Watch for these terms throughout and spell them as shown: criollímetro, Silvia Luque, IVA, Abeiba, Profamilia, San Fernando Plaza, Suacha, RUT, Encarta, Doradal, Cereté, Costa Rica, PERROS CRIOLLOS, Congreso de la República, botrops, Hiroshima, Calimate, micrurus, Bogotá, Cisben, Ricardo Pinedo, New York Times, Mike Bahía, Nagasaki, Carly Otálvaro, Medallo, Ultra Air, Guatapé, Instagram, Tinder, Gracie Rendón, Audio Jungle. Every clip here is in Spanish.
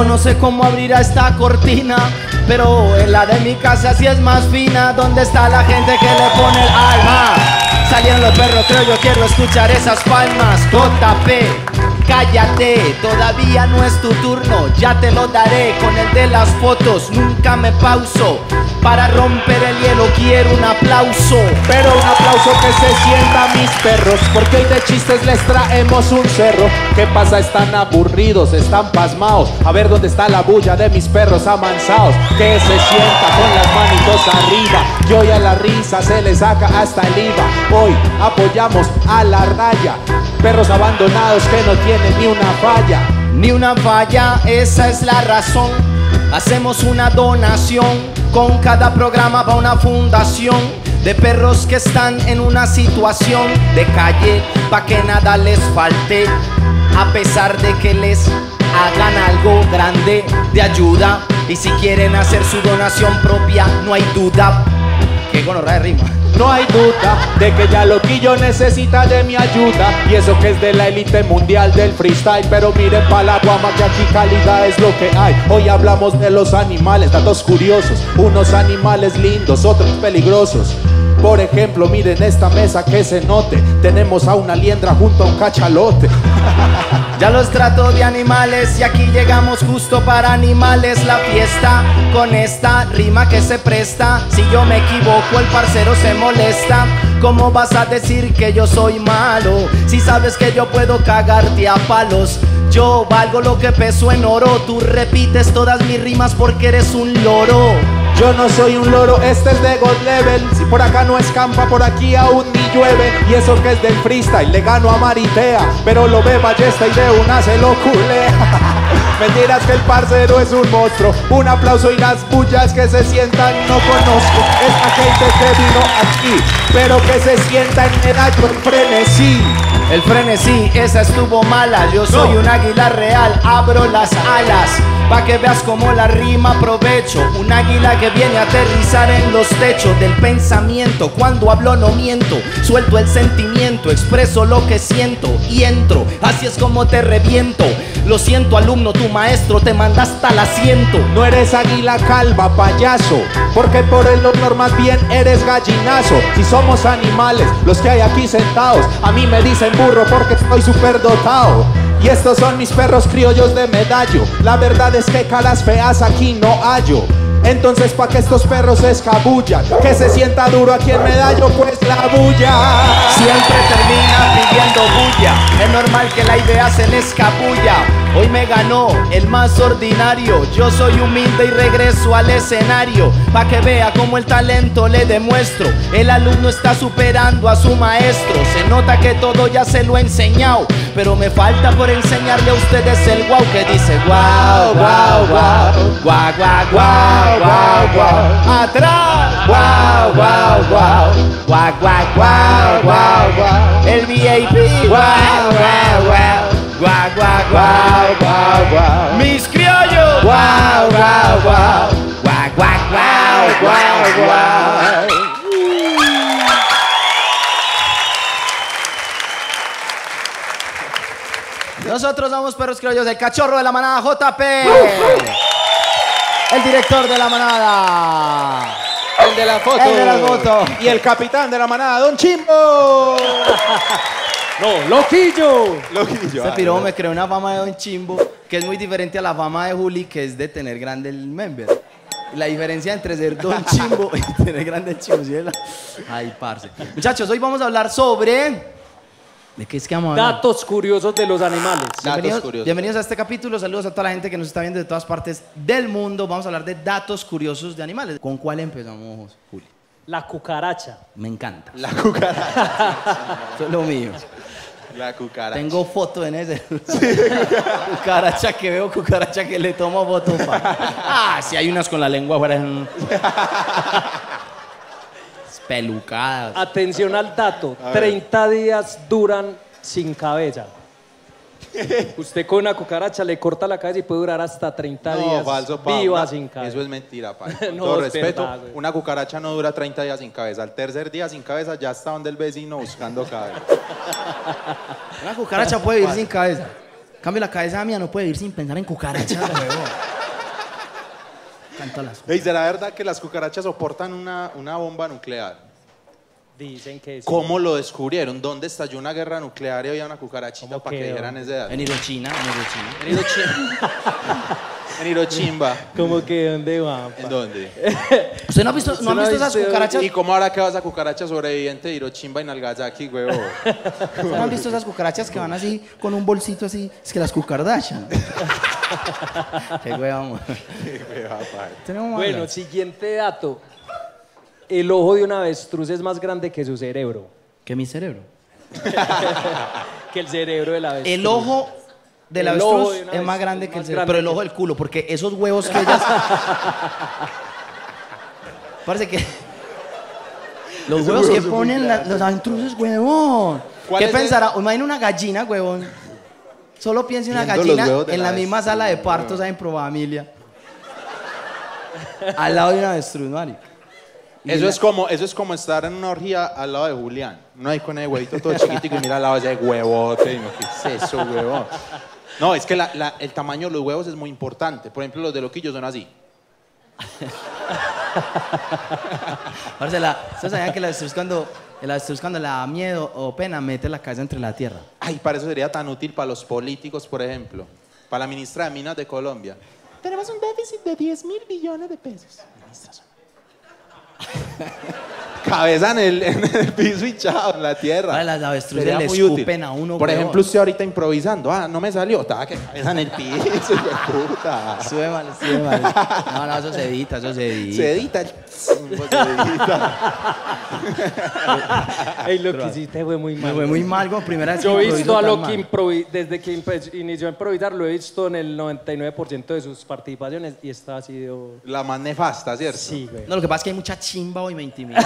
Yo no sé cómo abrirá esta cortina, pero en la de mi casa sí es más fina. ¿Dónde está la gente que le pone el alma? Salieron los perros, creo yo quiero escuchar esas palmas. JP, cállate, todavía no es tu turno. Ya te lo daré con el de las fotos. Nunca me pauso. Para romper el hielo quiero un aplauso. Pero un aplauso que se sienta, mis perros, porque hoy de chistes les traemos un cerro. ¿Qué pasa? Están aburridos, están pasmaos. A ver dónde está la bulla de mis perros amansados. Que se sienta con las manitos arriba, que hoy a la risa se le saca hasta el IVA. Hoy apoyamos a la raya, perros abandonados que no tienen ni una falla. Ni una falla, esa es la razón. Hacemos una donación. Con cada programa va una fundación de perros que están en una situación de calle, pa' que nada les falte, a pesar de que les hagan algo grande de ayuda. Y si quieren hacer su donación propia, no hay duda. Que gonorrea de rima. No hay duda de que ya loquillo necesita de mi ayuda. Y eso que es de la élite mundial del freestyle. Pero miren pa' la guama que aquí calidad es lo que hay. Hoy hablamos de los animales, datos curiosos. Unos animales lindos, otros peligrosos. Por ejemplo, miren esta mesa que se note. Tenemos a una liendra junto a un cachalote. Ya los trato de animales y aquí llegamos justo para animales la fiesta. Con esta rima que se presta, si yo me equivoco el parcero se molesta. ¿Cómo vas a decir que yo soy malo? Si sabes que yo puedo cagarte a palos. Yo valgo lo que peso en oro. Tú repites todas mis rimas porque eres un loro. Yo no soy un loro, este es de God Level. Si por acá no escampa, por aquí aún ni llueve. Y eso que es del freestyle, le gano a Maritea. Pero lo ve Ballesta y de una se lo culea. Mentiras que el parcero es un monstruo. Un aplauso y las bullas que se sientan no conozco. Es aquel que vino aquí, pero que se sienta en el acto, el frenesí. El frenesí, esa estuvo mala. Yo soy un águila real, abro las alas pa' que veas como la rima aprovecho. Un águila que viene a aterrizar en los techos del pensamiento. Cuando hablo no miento, suelto el sentimiento, expreso lo que siento y entro, así es como te reviento. Lo siento alumno, tu maestro te manda hasta el asiento. No eres águila calva, payaso, porque por el honor más bien eres gallinazo. Si somos animales, los que hay aquí sentados, a mí me dicen burro porque estoy súper dotado. Y estos son mis perros criollos de Medallo. La verdad es que caras feas aquí no hallo. Entonces pa' que estos perros se escabullan, que se sienta duro aquí en Medallo, pues la bulla siempre termina pidiendo bulla. Es normal que la idea se les escabulla. Hoy me ganó el más ordinario. Yo soy humilde y regreso al escenario pa' que vea como el talento le demuestro. El alumno está superando a su maestro. Se nota que todo ya se lo he enseñado, pero me falta por enseñarle a ustedes el wow que dice wow, wow, wow, wow, wow, wow. Guau, guau, atrás. Guau, guau, guau. Guau, guau, guau, guau, guau. El VIP. Guau, guau, guau. Guau, guau, guau, guau, guau. Mis criollos. Guau, guau, guau. Guau, guau, guau, guau, guau. Nosotros somos Perros Criollos, el cachorro de la manada JP. El director de la manada. El de la foto. El de la foto. Y el capitán de la manada, Don Chimbo. No, Loquillo. Loquillo. Ese piro me creó una fama de Don Chimbo que es muy diferente a la fama de Juli, que es de tener grande el member. La diferencia entre ser Don Chimbo y tener grande el Chimbo. ¿Sí? Ay, parce. Muchachos, hoy vamos a hablar sobre... ¿De qué es que vamos a hablar? Datos curiosos de los animales. Bienvenidos a este capítulo. Saludos a toda la gente que nos está viendo de todas partes del mundo. Vamos a hablar de datos curiosos de animales. ¿Con cuál empezamos, Juli? La cucaracha. Me encanta. La cucaracha. Eso es lo mío. La cucaracha. Tengo foto en ese. Cucaracha que veo, cucaracha que le tomo foto. Ah, sí, hay unas con la lengua afuera. Pelucadas. Atención al dato, 30 días duran sin cabeza. Usted con una cucaracha le corta la cabeza y puede durar hasta 30 días falso, viva sin cabeza. Eso es mentira, pa. No, todo respeto, verdad, una cucaracha no dura 30 días sin cabeza. Al tercer día sin cabeza ya está donde el vecino buscando cabeza. Una cucaracha puede vivir sin cabeza. Cambio, la cabeza mía no puede vivir sin pensar en cucarachas, huevón. Canto las cucarachas. ¿Y será verdad que las cucarachas soportan una bomba nuclear? Dicen que sí. ¿Cómo lo descubrieron? ¿Dónde estalló una guerra nuclear y había una cucarachita para que dijeran ese dato? En Hiroshima. En Hiroshima. En Hiroshima. ¿Cómo que dónde va? ¿En dónde? ¿Usted no ha visto, no ha visto esas cucarachas? ¿Y cómo ahora que vas a cucaracha sobreviviente de Hiroshima y Nagasaki, huevo? ¿Usted no ha visto esas cucarachas que van así con un bolsito así? Es que las cucardachas. Qué huevo. Bueno, siguiente dato. El ojo de un avestruz es más grande que su cerebro. ¿Que mi cerebro? Que el cerebro del avestruz. El ojo del avestruz es más grande que el cerebro. Pero el ojo del culo, porque esos huevos que ellas... Parece que... Los huevos que ponen los avestruces, huevón. ¿Qué pensará? Imagina una gallina, huevón. Solo piensa en una gallina en la misma sala de partos en Profamilia. Al lado de un avestruz, Mari. Eso es como estar en una orgía al lado de Julián. No hay con el huevito todo chiquitico y mira al lado de ese huevote. ¿Qué es eso, huevón? No, es que el tamaño de los huevos es muy importante. Por ejemplo, los de Loquillo son así. Marcela, ¿ustedes sabían que el avestruz cuando le da miedo o pena mete la cabeza entre la tierra? Ay, para eso sería tan útil para los políticos, por ejemplo. Para la ministra de Minas de Colombia. Tenemos un déficit de 10.000 billones de pesos. Cabeza en el piso y chao, en la tierra. Vale, las avestruces le escupen a uno. Por ejemplo, usted ahorita improvisando. Ah, no me salió. Estaba que cabeza en el piso, puta. Sube mal, sube mal. No, eso se edita, eso se edita. Se edita. Ey, lo que hiciste fue muy mal. Fue muy mal, como primera vez. Yo he visto a lo que improvisó, desde que inició a improvisar, lo he visto en el 99% de sus participaciones y esta ha sido... La más nefasta, ¿cierto? Sí, güey. No, lo que pasa es que hay mucha chimba hoy, me intimida.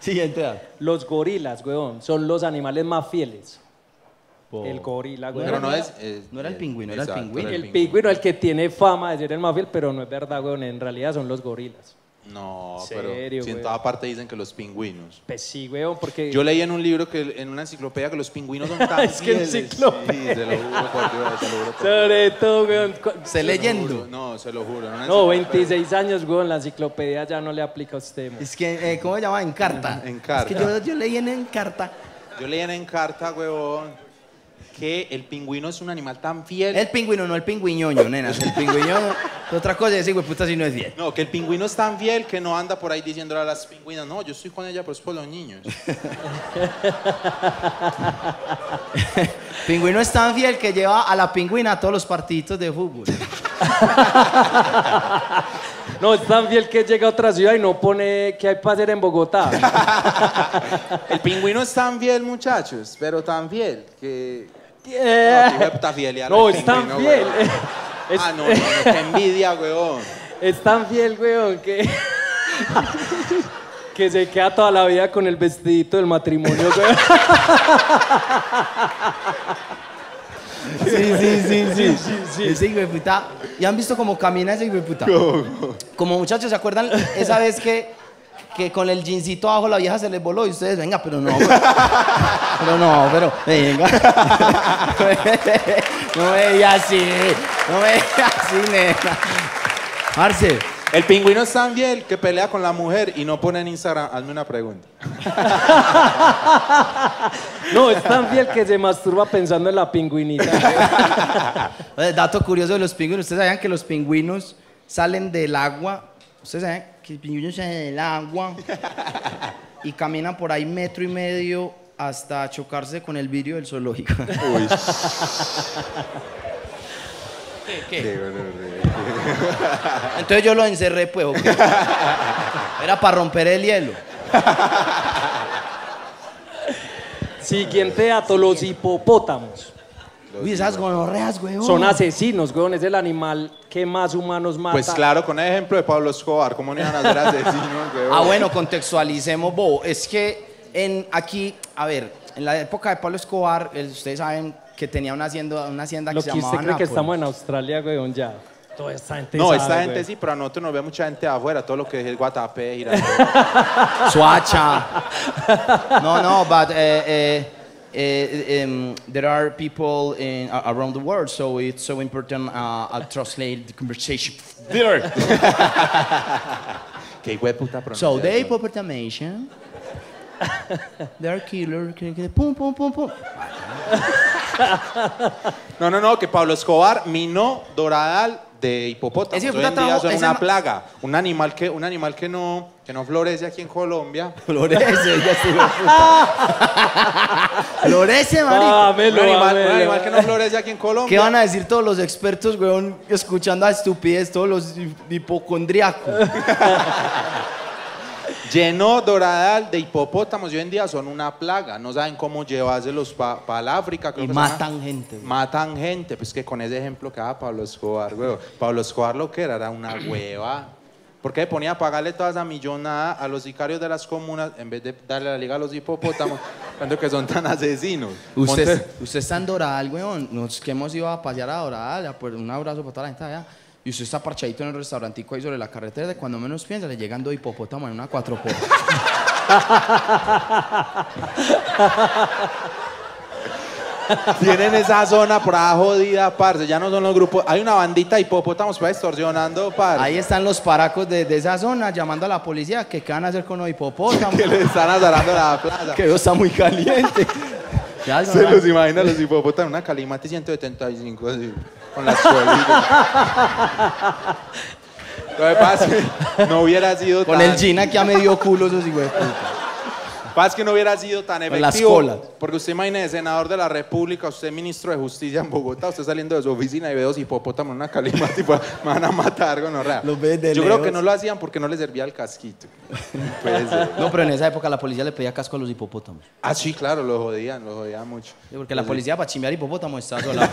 Siguiente dato. Los gorilas, weón, son los animales más fieles. Oh. El gorila, weón. Pero no era el pingüino. El pingüino, el que tiene fama de ser el más fiel, pero no es verdad, weón. En realidad son los gorilas. No, pero si en toda parte dicen que los pingüinos. Pues sí, weón, porque... Yo leí en un libro, en una enciclopedia, que los pingüinos son tan es fieles. Es que enciclopedia. Sí, se lo juro por Dios, se lo juro por Dios. Sobre todo, weón. ¿Se leyendo? No, se lo juro. No, 26 años, weón, la enciclopedia ya no le aplica a usted. Man. Es que, ¿cómo se llama? Encarta. Encarta. Es que yo leí en Encarta. Yo leí en Encarta, weón, que el pingüino es un animal tan fiel. El pingüino, no el pingüiñoño, nenas. El pingüiñoño es otra cosa, ese güey puta si no es fiel. No, que el pingüino es tan fiel que no anda por ahí diciéndole a las pingüinas, no, yo estoy con ella, pero es por los niños. Pingüino es tan fiel que lleva a la pingüina a todos los partiditos de fútbol. No, es tan fiel que llega a otra ciudad y no pone qué hay para hacer en Bogotá. El pingüino es tan fiel, muchachos, pero tan fiel que... No, es tan fiel. Ah, no, qué envidia, weón. Es tan fiel, weón, que se queda toda la vida con el vestidito del matrimonio, weón. Sí. Ese hijueputa. ¿Ya han visto cómo camina ese hijueputa? Como muchachos, ¿se acuerdan esa vez que con el jeansito abajo la vieja se les voló y ustedes, venga, pero no, venga. No me veía así, nena. Marce. El pingüino es tan fiel que pelea con la mujer y no pone en Instagram, hazme una pregunta. No, es tan fiel que se masturba pensando en la pingüinita. Dato curioso de los pingüinos, ustedes sabían que los pingüinos salen del agua, ustedes saben que el pingüino sale del agua y caminan por ahí 1,5 metros hasta chocarse con el vidrio del zoológico. Uy. ¿Qué? Entonces yo lo encerré, pues. Okay. Era para romper el hielo. Siguiente dato, los hipopótamos. Uy, esas gonorreas, weón. Son asesinos, weón. Es el animal que más humanos mata. Pues claro, con el ejemplo de Pablo Escobar, ¿cómo no iban a ser asesinos, weón? Ah, bueno, contextualicemos, Bobo. Es que aquí, a ver, en la época de Pablo Escobar, ustedes saben que tenía una hacienda que se llamaba Nápoles. ¿Usted cree que estamos en Australia, weón, ya? Toda esta gente no, sabe, esta gente weón. Sí, pero a nosotros nos ve mucha gente afuera, todo lo que es el Guatapé, Girardot. Suacha. No, but... there are people in, around the world, so it's so important I'll translate the conversation. So the hypopotamation, they are killer, pum, pum, pum, pum. No, no, no, que Pablo Escobar minó Doradal de hipopótamos. Hoy en día son una plaga, un animal que no florece aquí en Colombia. Florece, ya se lo puta. Florece, marico. Dámelo, un animal que no florece aquí en Colombia. ¿Qué van a decir todos los expertos, weón, escuchando a estupidez, todos los hipocondriacos? Llenó Doradal de hipopótamos, hoy en día son una plaga, no saben cómo llevárselos para la África. Creo y que matan gente. Matan gente, pues que con ese ejemplo que daba Pablo Escobar, güey. Pablo Escobar lo que era una hueva. Porque ponía a pagarle toda esa millonada a los sicarios de las comunas en vez de darle la liga a los hipopótamos, cuando que son tan asesinos. Usted está en Doradal, weón, nos que hemos ido a pasear a Doradal, un abrazo para toda la gente allá. Y usted está parchadito en el restaurantico ahí sobre la carretera, de cuando menos piensa le llegan dos hipopótamos en una 4x. Tienen esa zona por ahí jodida, parce, ya no son los grupos, hay una bandita de hipopótamos para extorsionando, parce. Ahí están los paracos de esa zona llamando a la policía, que qué van a hacer con los hipopótamos. Que le están azarando la plaza. Que eso está muy caliente. Ya, se los imagina los hipopótamos, una Calimate 175 así, con las cuerdas. Lo que pasa es que no hubiera sido con tan... el jean aquí a medio culo esos hipopótamos. Lo que pasa es que no hubiera sido tan efectivo. Con las colas. Porque usted imagina, senador de la República, usted ministro de Justicia en Bogotá, usted saliendo de su oficina y ve dos hipopótamos en una Calimate y me van a matar con horror. Yo creo que no lo hacían porque no les servía el casquito. Pues, no, pero en esa época la policía le pedía casco a los hipopótamos. Ah, sí, claro, los jodían mucho. Sí, porque la policía para chimear hipopótamos está sola,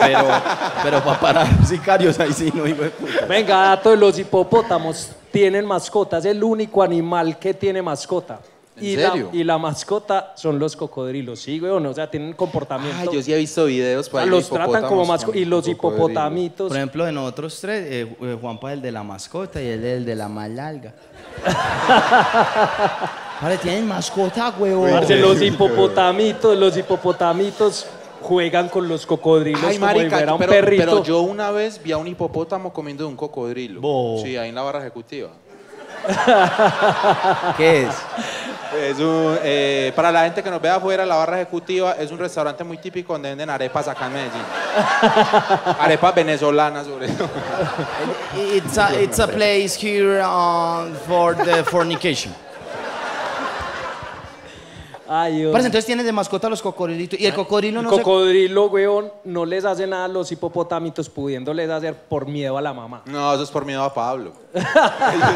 pero para parar los sicarios ahí sí no, hijo de puta. Venga, dato de los hipopótamos, tienen mascotas, es el único animal que tiene mascota. ¿En serio? La mascota son los cocodrilos, sí, weón, o sea, tienen comportamiento. Ah, yo sí he visto videos para los tratan como mascotas. Y los hipopotamitos. Por ejemplo, de nosotros tres, Juanpa es el de la mascota y él es el de la más larga. Vale, tienen mascota, weón. Los hipopotamitos juegan con los cocodrilos. Ay, como marica, era un perrito. Pero yo una vez vi a un hipopótamo comiendo de un cocodrilo. Oh. Sí, ahí en la barra ejecutiva. ¿Qué es? Es un, para la gente que nos vea afuera, la barra ejecutiva es un restaurante muy típico donde venden arepas acá en Medellín. Arepas venezolanas, sobre todo. It's a place here for the fornication. Ay, oh. Parece, entonces tienen de mascota los cocodrilitos. Y el cocodrilo no se... El cocodrilo, weón, no les hace nada a los hipopotamitos, pudiéndoles hacer por miedo a la mamá. No, eso es por miedo a Pablo. Ellos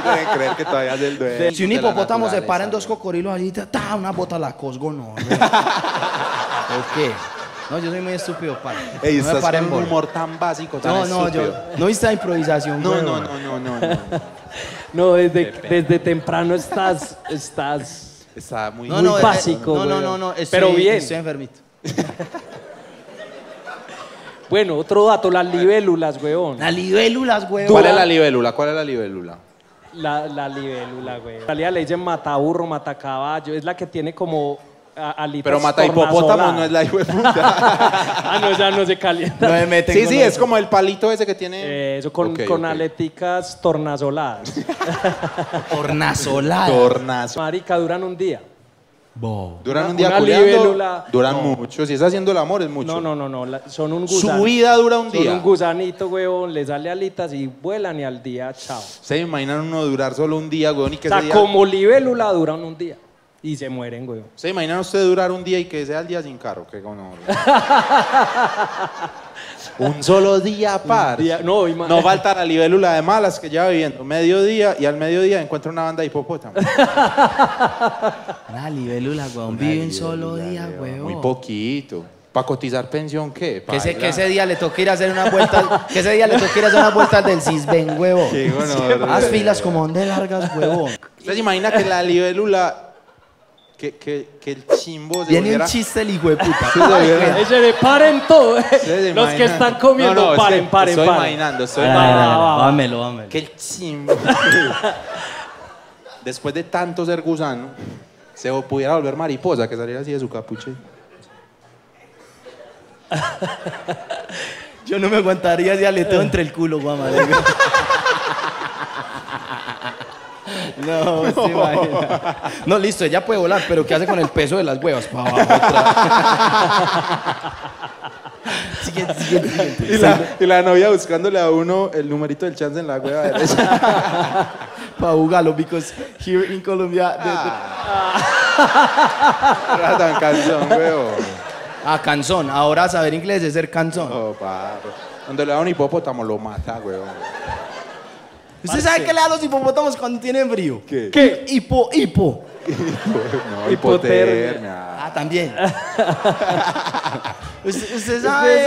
deben creer que todavía es el dueño. Si un hipopótamo se para en dos cocodrilos allí, ta, una bota la Cosgo, no. ¿O qué? No, yo soy muy estúpido, padre. Ey, no me paren con un humor tan básico, tan estúpido. No hice improvisación, weón. No. No, desde temprano estás... Está muy básico. No, pero bien. Estoy enfermito. Bueno, otro dato, las libélulas, weón. Las libélulas, weón. ¿Cuál es la libélula? La libélula, weón. En realidad le dicen mataburro, matacaballo. Es la que tiene como alitas. Pero mata hipopótamo no es la hipopótamo. Ah, no, ya no se calienta. No se meten. Sí, es como el palito ese que tiene. Eso, con aleticas tornasoladas. Tornasoladas. Marica, duran un día. Bo. Duran un día culeando, duran mucho. Si es haciendo el amor es mucho. No, son un gusanito. Su vida dura un día. Son un gusanito, weón, le sale alitas y vuelan y al día, chao. Se imaginan uno durar solo un día, weón, y que se... O sea, como libélula duran un día. Y se mueren, güey. ¿Se imaginan usted durar un día y que sea el día sin carro? ¿Qué con oro? Un solo día, par. No falta la libélula de malas que lleva viviendo mediodía y al mediodía encuentra una banda de hipopótamos. Una libélula, güey. Vive un solo día, güey. Muy poquito. ¿Para cotizar pensión qué? Que ese día le toque ir a hacer unas vueltas del Cisben, güey. Haz filas como donde largas, güey. ¿Usted se imagina que la libélula... Que el chimbo... Viene un chiste el hijo de puta. Se paren todo. Los que están comiendo, paren. Estoy imaginando. Vámelo. Que el chimbo... Después de tanto ser gusano, se pudiera volver mariposa, que saliera así de su capuche. Yo no me aguantaría ese aleteo entre el culo, guama. No, se imagina. No, listo, ella puede volar, pero ¿qué hace con el peso de las huevas? Para abajo. Siguiente, siguiente, siguiente. Y la novia buscándole a uno el numerito del chance en la hueva derecha. Para jugarlo, because here in Colombia... Era tan canzón, huevo. Ah, canzón. Ahora saber inglés es ser canzón. Oh, parro. Cuando le da un hipopótamo lo mata, huevo. ¿Usted sabe qué le da a los hipopótamos cuando tienen frío? ¿Qué? ¿Qué? Hipo. No, hipotermia. Ah, también. Usted sabe.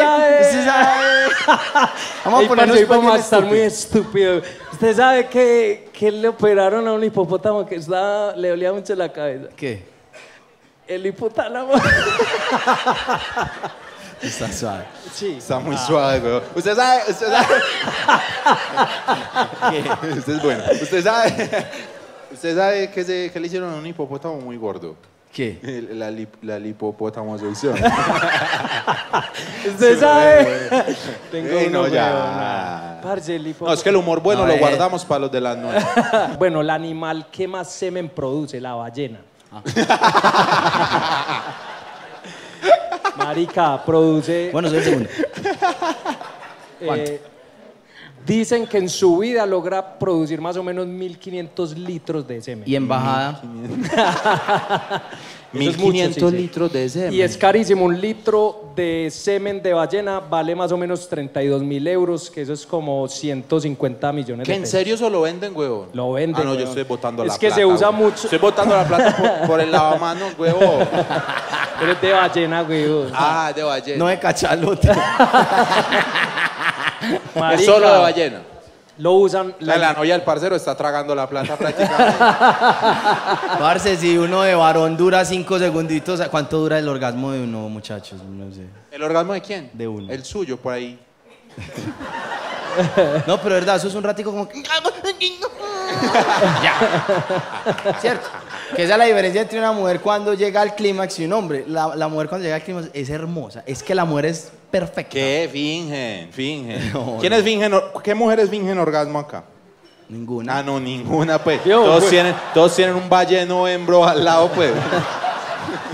Vamos a ponernos como estar muy estúpido. Usted sabe que le operaron a un hipopótamo que le dolía mucho la cabeza. ¿Qué? El hipotálamo. Está suave. Sí. Está muy suave, güey. Usted sabe. Usted es bueno. Usted sabe que le hicieron a un hipopótamo muy gordo. ¿Qué? La lipopotamosucción. Usted sabe. Tengo uno ya. Parce, no, es que el humor bueno lo guardamos para los de las 9. Bueno, el animal que más semen produce, la ballena. Marica, produce... Bueno, soy el segundo. Dicen que en su vida logra producir más o menos 1.500 litros de semen. ¿Y en bajada? 1.500 litros de semen. Y es carísimo. Un litro de semen de ballena vale más o menos 32.000 euros, que eso es como 150 millones de pesos. ¿Que en serio eso lo venden, huevo? Lo venden. Ah, no, huevo. Yo estoy botando la plata. Es que se usa huevo. Mucho. Estoy botando la plata por el lavamanos, huevo. Pero es de ballena, huevo. Ah, de ballena. No de cachalote. Es solo de ballena. Lo usan... La novia del parcero está tragando la plata prácticamente. Parce, si uno de varón dura 5 segunditos, ¿cuánto dura el orgasmo de uno, muchachos? No sé. ¿El orgasmo de quién? De uno. El suyo, por ahí. No, pero verdad, eso es un ratico como... Ya. ¿Cierto? Que esa es la diferencia entre una mujer cuando llega al clímax y un hombre. La mujer cuando llega al clímax es hermosa. Es que la mujer es perfecta. ¿Qué? Fingen. No, ¿quiénes fingen? ¿Qué mujeres fingen orgasmo acá? Ninguna. Ah, no, ninguna, pues. Todos tienen un balleno hembro al lado, pues.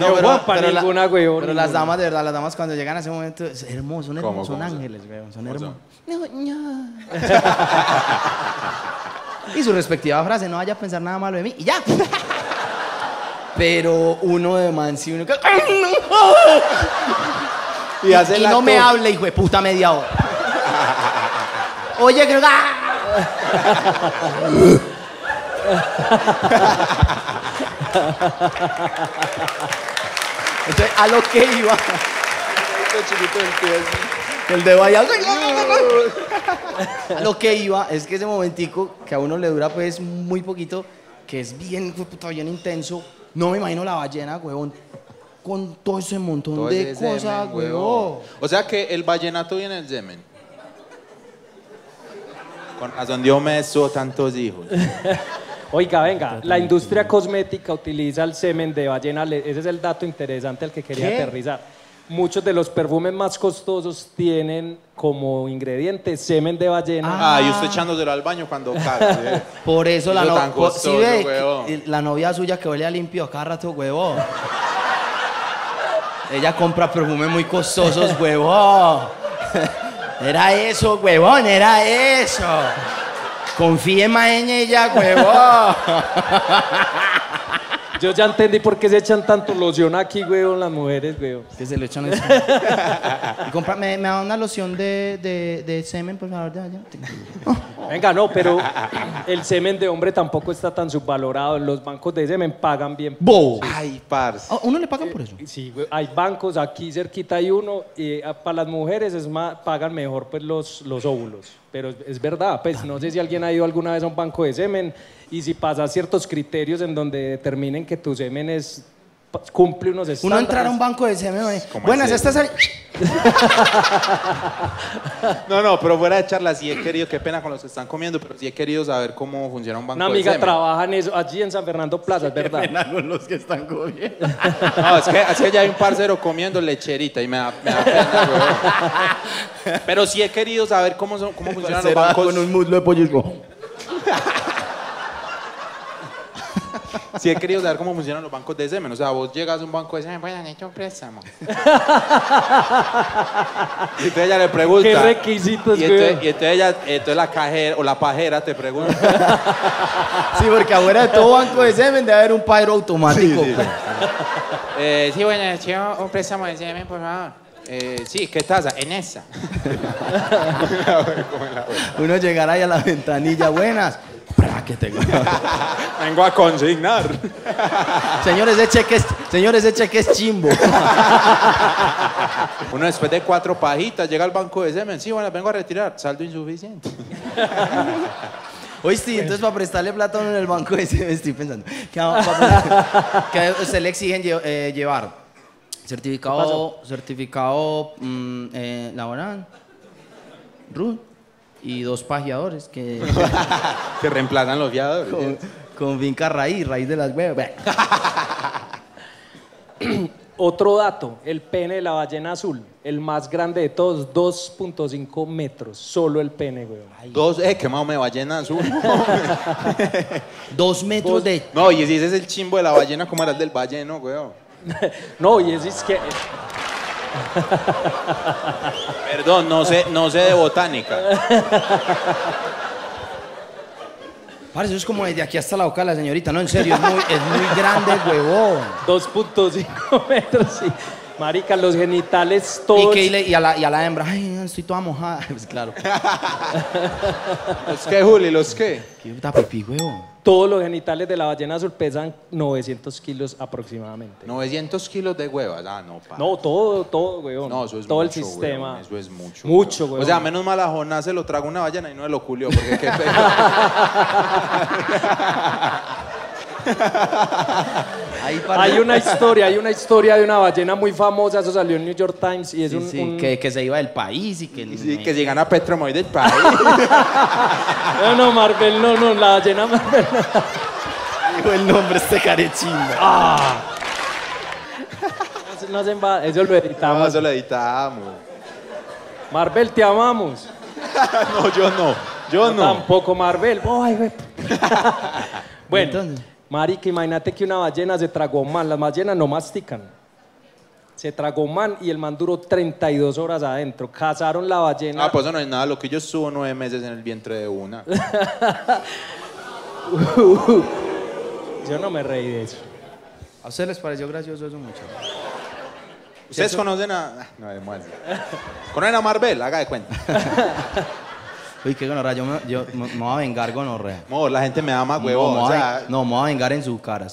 No, pero las damas, de verdad, las damas cuando llegan a ese momento es hermoso, son ángeles, weón, son hermosos. No. Y su respectiva frase, no vaya a pensar nada malo de mí, y ya. Pero uno de man, si uno... y no me hable, hijo de puta, media hora. Oye, creo que... Entonces, a lo que iba. El de Bahía. A lo que iba es que ese momentico que a uno le dura pues muy poquito, que es bien intenso. No me imagino la ballena, huevón, con todo ese montón todo de cosas, semen, huevón. O sea que el vallenato viene del semen. Con razón Dios me hizo tantos hijos. Oiga, venga, la industria cosmética utiliza el semen de ballena. Ese es el dato interesante al que quería aterrizar. Muchos de los perfumes más costosos tienen como ingrediente semen de ballena. Y usted echándoselo al baño cuando cae. Por eso la novia... ¿Sí ve? La novia suya que huele a limpio a cada rato, huevón. Ella compra perfumes muy costosos, huevón. Era eso, huevón. Confíe más en ella, huevón. Yo ya entendí por qué se echan tanto loción aquí, huevón, las mujeres, huevón. Que se lo echan eso. ¿Me da una loción de semen, por favor? Venga, no, pero el semen de hombre tampoco está tan subvalorado. Los bancos de semen pagan bien. ¡Bow! Ay, parce. ¿Uno le pagan por eso? Sí, huevón. Hay bancos, aquí cerquita hay uno. Para las mujeres es más, pagan mejor pues, los óvulos. Pero es verdad, pues no sé si alguien ha ido alguna vez a un banco de semen y si pasa ciertos criterios en donde determinen que tu semen cumple unos estándares. Uno entrar a un banco de semen, buenas, esta es No, no, pero fuera de charla, sí he querido, qué pena con los que están comiendo, pero sí he querido saber cómo funciona un banco. Una amiga trabaja en eso, allí en San Fernando Plaza, es verdad. Qué pena con los que están comiendo. No, es que ya hay un parcero comiendo lecherita y me da pena, güey. Pero sí he querido saber cómo funcionan los bancos. Con un muslo de pollo. Sí he querido saber cómo funcionan los bancos de semen. O sea, vos llegas a un banco de semen, bueno, han hecho un préstamo. Y entonces ella le pregunta. ¿Qué requisitos? Y entonces ella, la cajera o la pajera te pregunta. Sí, porque afuera de todo banco de semen debe haber un pajero automático. Sí, sí, sí. Sí, bueno, he hecho un préstamo de semen, por favor. Sí, ¿qué tasa? En esa. Uno llegará ahí a la ventanilla, buenas. Que tengo. Vengo a consignar. Señores, ese cheque es chimbo. Uno después de 4 pajitas llega al banco de semen. Sí, bueno, vengo a retirar. Saldo insuficiente. Oye, sí, bueno. Entonces para prestarle plata en el banco de semen estoy pensando. Que se le exigen llevar certificado laboral, RUT. Y 2 pajeadores que... que reemplazan los viadores. Con finca raíz de las huevas. Otro dato, el pene de la ballena azul, el más grande de todos, 2.5 metros, solo el pene, güey. Ay, qué mao me ballena azul. 2 metros de... No, y ese es el chimbo de la ballena, como era el del balleno, güey. No, y ese es que... Perdón, no sé de botánica. Parce, eso es como desde aquí hasta la boca de la señorita. No, en serio, es muy grande, huevón. 2.5 metros, sí. Marica, los genitales todos. Y a la hembra, ay, estoy toda mojada. Pues claro. ¿Los qué, Juli? ¿Los qué? ¿Qué puta pipí, huevón? Todos los genitales de la ballena azul pesan 900 kilos aproximadamente. 900 kilos de huevas, no, pa. No, todo, huevón. No, eso es todo mucho, el sistema. Huevón, eso es mucho. Mucho, huevón. O sea, menos mal a Jonás se lo traga una ballena y no se lo culió, porque qué pedo. Hay una historia de una ballena muy famosa, eso salió en New York Times y es que se iba del país y que... Sí, que llegan a Petromoy del país. No, Marvel, no, la ballena Marvel no. Dijo el nombre este carechimba. Ah. No se embada, eso lo editamos. No, eso lo editamos. Marvel, te amamos. No, yo no. Tampoco, Marvel. Ay, güey. Bueno, entonces, marica, imagínate que una ballena se tragó un man. Las ballenas no mastican. Se tragó un man y el man duró 32 horas adentro. Cazaron la ballena. Ah, pues eso no es nada. Lo que yo subo 9 meses en el vientre de una. Yo no me reí de eso. ¿A ustedes les pareció gracioso eso mucho? ¿Ustedes conocen a...? No, es muerto. ¿Conocen a Marvel? Haga de cuenta. Uy, qué gonorrea, yo me voy a vengar gonorrea. No, la gente me ama, huevón. No, me voy a vengar en su cara.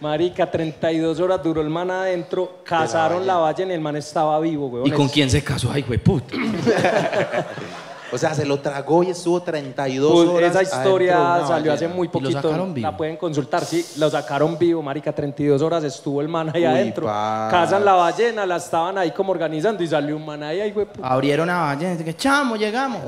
Marica, 32 horas duró el man adentro, cazaron la ballena y el man estaba vivo, huevón. ¿Y con quién se casó? Ay, hueputa. O sea, se lo tragó y estuvo 32 horas. Esa historia salió hace muy poquito. ¿Lo sacaron vivo? La pueden consultar. Sí, lo sacaron vivo, marica. 32 horas estuvo el man ahí adentro. Cazan la ballena, la estaban ahí como organizando y salió un man ahí, güey. Abrieron a ballena y dicen, chamo, llegamos.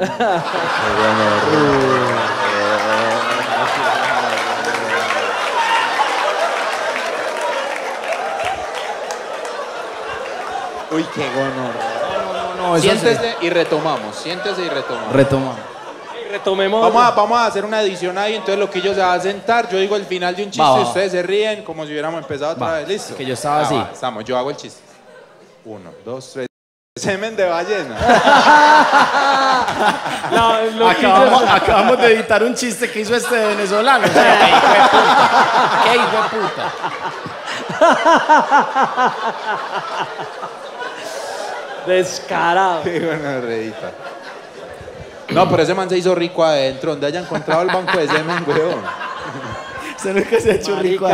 Uy, qué gonorrea. No, siéntese y retomamos. Retomemos. Vamos a hacer una edición ahí. Entonces lo que ellos se va a sentar, yo digo el final de un chiste y ustedes se ríen como si hubiéramos empezado otra vez. Listo. Que yo estaba así. Estamos. Yo hago el chiste. 1, 2, 3. Semen de ballena. Acabamos de editar un chiste que hizo este venezolano. ¡Qué hijo de puta! Descarado. Qué buena redita. No, pero ese man se hizo rico adentro. ¿Dónde haya encontrado el banco de semen, weón? Usted nunca se ha hecho rico.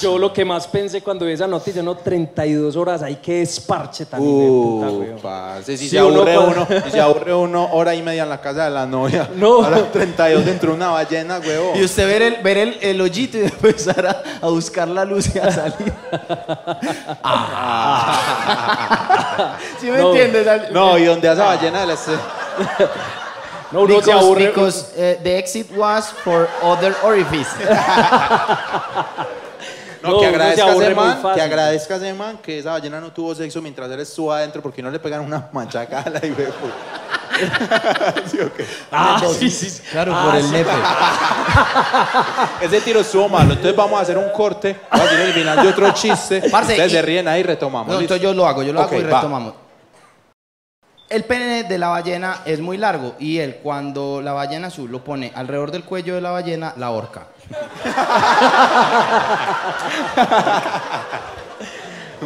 Yo lo que más pensé cuando vi esa noticia, no, 32 horas, hay que esparche tan de puta, güey. Si se aburre uno, si se aburre uno, hora y media en la casa de la novia. No. Ahora 32 dentro de una ballena, güey. Y usted ver el hoyito y empezar a buscar la luz y a salir. ¿Sí me entiendes? No, y donde esa ballena les... No, because the exit was for other orifices. No, que agradezcas a man, que agradezcas a man que esa ballena no tuvo sexo mientras él estuvo adentro, porque no le pegan una machacala y huevo. ¿Sí, okay? Sí. Claro, por el nepe. Ese tiro estuvo malo, entonces vamos a hacer un corte, vamos a hacer el final de otro chiste. Parce, ustedes se ríen ahí y retomamos. No, entonces yo lo hago y retomamos. El pene de la ballena es muy largo y él, cuando la ballena azul lo pone alrededor del cuello de la ballena, la ahorca.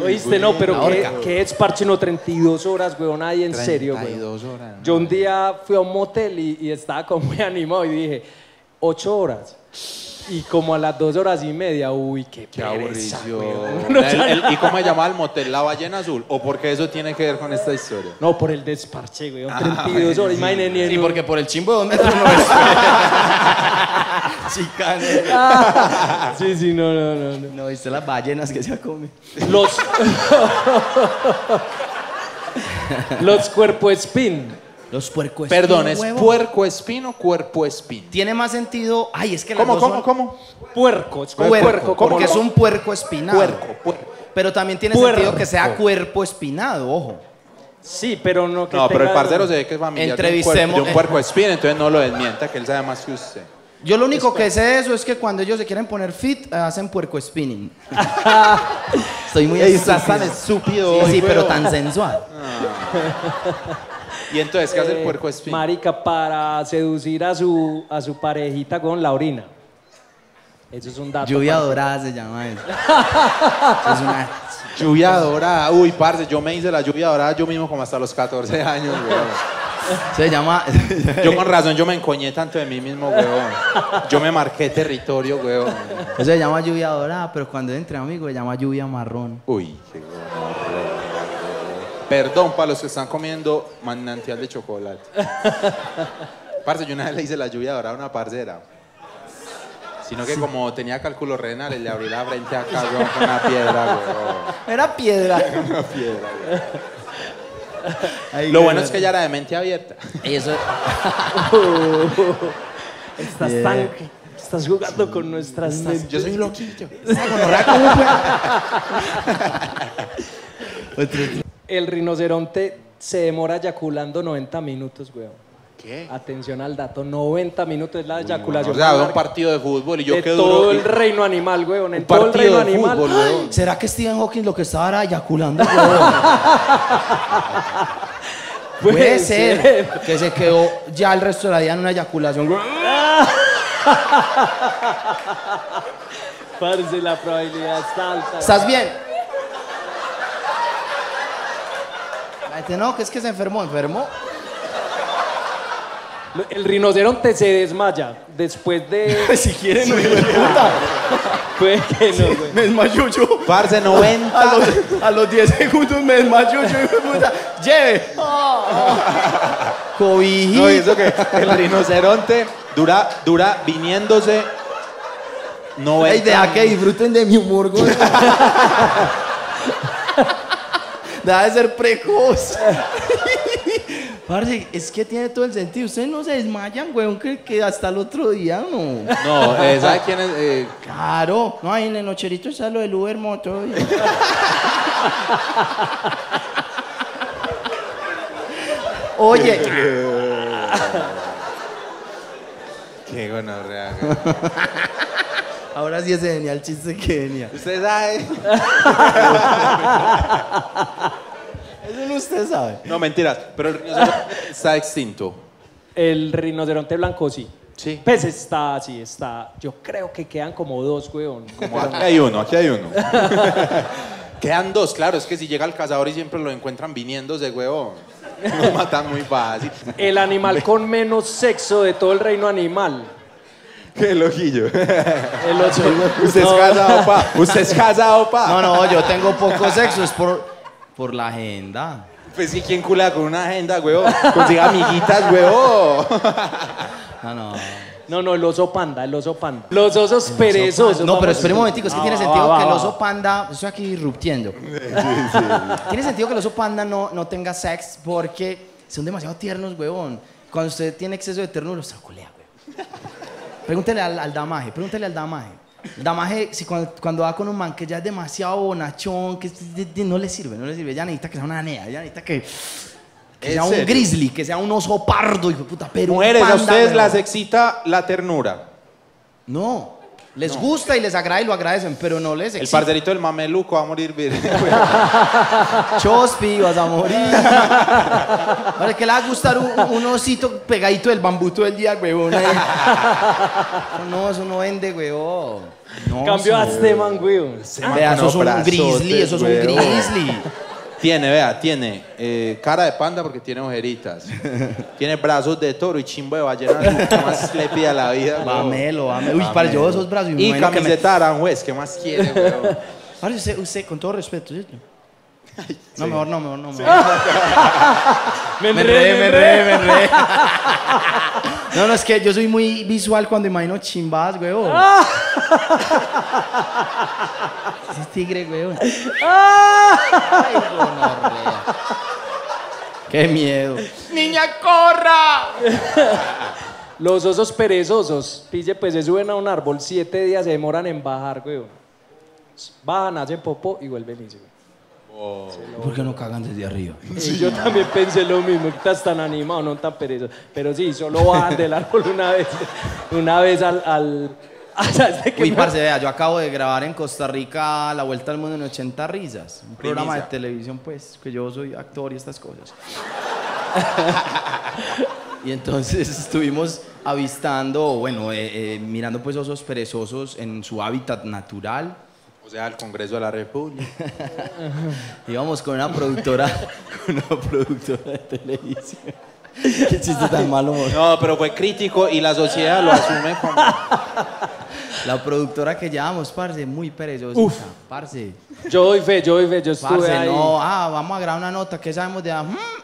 Oíste, no, pero que es parche, no, 32 horas, weón, ahí en serio, weón. 32 horas. Yo un día fui a un motel y estaba como muy animado y dije, 8 horas. Y como a las 2 horas y media, uy, qué pereza, aburrición. ¿Y cómo se llamaba el motel? ¿La Ballena Azul? ¿O porque eso tiene que ver con esta historia? No, por el desparche, güey. 32 horas, imagínense. Sí, porque por el chimbo de 2 metros no es. Chicano. Sí, no. No, viste las ballenas que se comen. Los cuerpoespín. Los puerco espín. Perdón, ¿es puerco espín o cuerpo espín? Tiene más sentido. Ay, es que las ¿Cómo? Puerco. Es como puerco. Porque es un puerco espinado. Puerco. Pero también tiene sentido que sea cuerpo espinado, ojo. Sí, pero no que. No, pero el parcero se ve que es familiar de un puerco espín, entonces no lo desmienta, que él sabe más que usted. Yo lo único que sé de eso es que cuando ellos se quieren poner fit, hacen puerco spinning. Soy muy estúpido. Estás tan estúpido. Sí, pero tan sensual. Y entonces, ¿qué hace el puerco espín? Marica, para seducir a su parejita con la orina. Eso es un dato. Lluvia dorada se llama eso. Es una lluvia dorada. Uy, parce, yo me hice la lluvia dorada yo mismo como hasta los 14 años, weón. Se llama... Yo con razón, yo me encoñé tanto de mí mismo, weón. Yo me marqué territorio, weón. Eso se llama lluvia dorada, pero cuando es entre amigos se llama lluvia marrón. Uy, qué marrón. Perdón para los que están comiendo manantial de chocolate. Parce, yo una vez le hice la lluvia dorada a una parcera. Sino que como tenía cálculos renales, le abrí la frente acá con una piedra, güey. Era piedra. Era una piedra, güey. Ay, lo bueno es que ella era de mente abierta. Y eso... Estás tan... Estás jugando con nuestras... Yo soy loquillo. El rinoceronte se demora eyaculando 90 minutos, weón. ¿Qué? Atención al dato, 90 minutos es la eyaculación. O sea, un partido de fútbol y yo quedo duro. Todo el reino animal, weón. En todo el reino animal. ¿Será que Stephen Hawking lo que estaba era eyaculando, weón? Puede ser que se quedó ya el resto de la vida en una eyaculación, weón. Parce, la probabilidad está alta. ¿Estás bien? No, que es que se enfermó. El rinoceronte se desmaya después de... Si quieren, no, hijo de puta. Pues que no, güey. Me desmayo yo. Parce, 90. A los 10 segundos me desmayo yo, hijo de puta. Lleve. Cobijito. No, eso que el rinoceronte dura viniéndose 90. Ay, deja que disfruten de mi humor, güey. Deja de ser precoz. Parce, es que tiene todo el sentido. Ustedes no se desmayan, weón, que hasta el otro día, ¿no? No, ¿sabes quién es? Claro. No, ahí en el nocherito está lo del Uber Moto. Oye. Qué gonorrea. Ahora sí ese genial chiste que venía. Usted sabe. Eso no usted sabe. No, mentiras. Pero el rinoceronte está extinto. El rinoceronte blanco sí. Sí. Pues está así, está. Yo creo que quedan como 2, weón. Aquí hay uno. Quedan 2, claro. Es que si llega el cazador y siempre lo encuentran viniéndose, weón. Lo matan muy fácil. El animal con menos sexo de todo el reino animal. El ojillo. El ocho. ¿Usted es casado, pa? ¿Usted es casado, pa? No, no, yo tengo poco sexo, es por la agenda. Pues sí, ¿quién cula con una agenda, huevón? Consiga amiguitas, huevón. No, no. No, no, el oso panda, el oso panda. Los osos perezosos. No, pero espera un momentico, es que tiene sentido que el oso panda... Estoy aquí irruptiendo. Sí. Tiene sentido que el oso panda no tenga sex porque son demasiado tiernos, huevón. Cuando usted tiene exceso de ternura, se culea, huevón. Pregúntele al damaje, pregúntele al damaje. El damaje, si cuando va con un man que ya es demasiado bonachón, que no le sirve. Ya necesita que sea una nea, ya necesita que sea un grizzly, que sea un oso pardo, hijo de puta, pero mujeres, panda, a ustedes pero... las excita la ternura. No, les gusta y les agrada y lo agradecen, pero no les excita. El parcerito del mameluco va a morir virgen. Chospi, vas a morir. Vale, que le va a gustar un osito pegadito del bambú todo el día, huevón. No, eso no vende, huevón. No, cambio a Esteban, huevón. Vea, eso es un grizzly, eso es un grizzly. Tiene, vea, tiene cara de panda porque tiene ojeritas. Tiene brazos de toro y chimbo de ballena. ¿Qué más le pide a la vida? Vámelo. Uy, para yo esos brazos. Y camiseta de Aranjuez, ¿qué más quiere, weón? Ahora usted, con todo respeto, ¿sí? Ay, no, sí. Mejor no. Sí. Me enredé. No, es que yo soy muy visual cuando imagino chimbas, weón. Ese tigre, weón. Ay, gonorrea. Qué miedo. ¡Niña, corra! Los osos perezosos, pille, pues se suben a un árbol, 7 días se demoran en bajar, weón. Bajan, hacen popó y vuelven y se ven. Oh. ¿Por qué no cagan desde arriba? Sí, yo también pensé lo mismo, estás tan animado, no tan perezoso. Pero sí, solo bajan del árbol una vez al... Uy, parce, vea, yo acabo de grabar en Costa Rica La Vuelta al Mundo en 80 Risas. Un programa de televisión, pues, que yo soy actor y estas cosas. Y entonces estuvimos avistando, bueno, mirando pues osos perezosos en su hábitat natural. O sea, al Congreso de la República. Íbamos con una productora de televisión. Qué chiste tan malo. No, pero fue crítico y la sociedad lo asume como... La productora que llevamos, parce, muy perezosa. Uf. Parce. Yo doy fe, yo estuve parce, ahí. No, vamos a grabar una nota, ¿qué sabemos de...?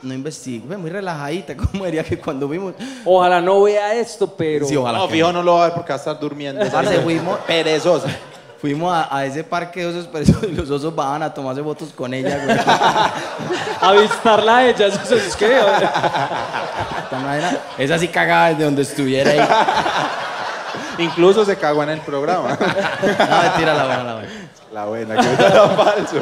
No investigo, muy relajadita, como diría que cuando vimos... Ojalá no vea esto, pero... Sí, ojalá no, fijo, no lo va a ver porque va a estar durmiendo. Parce, fuimos perezosa. Fuimos a ese parque de osos perezosos y los osos bajaban a tomarse fotos con ella, güey. Avistarla a ella, eso es que... Esa sí cagaba desde donde estuviera ahí. Incluso se cagó en el programa. No, mentira, la buena. La buena, que ahorita era falso.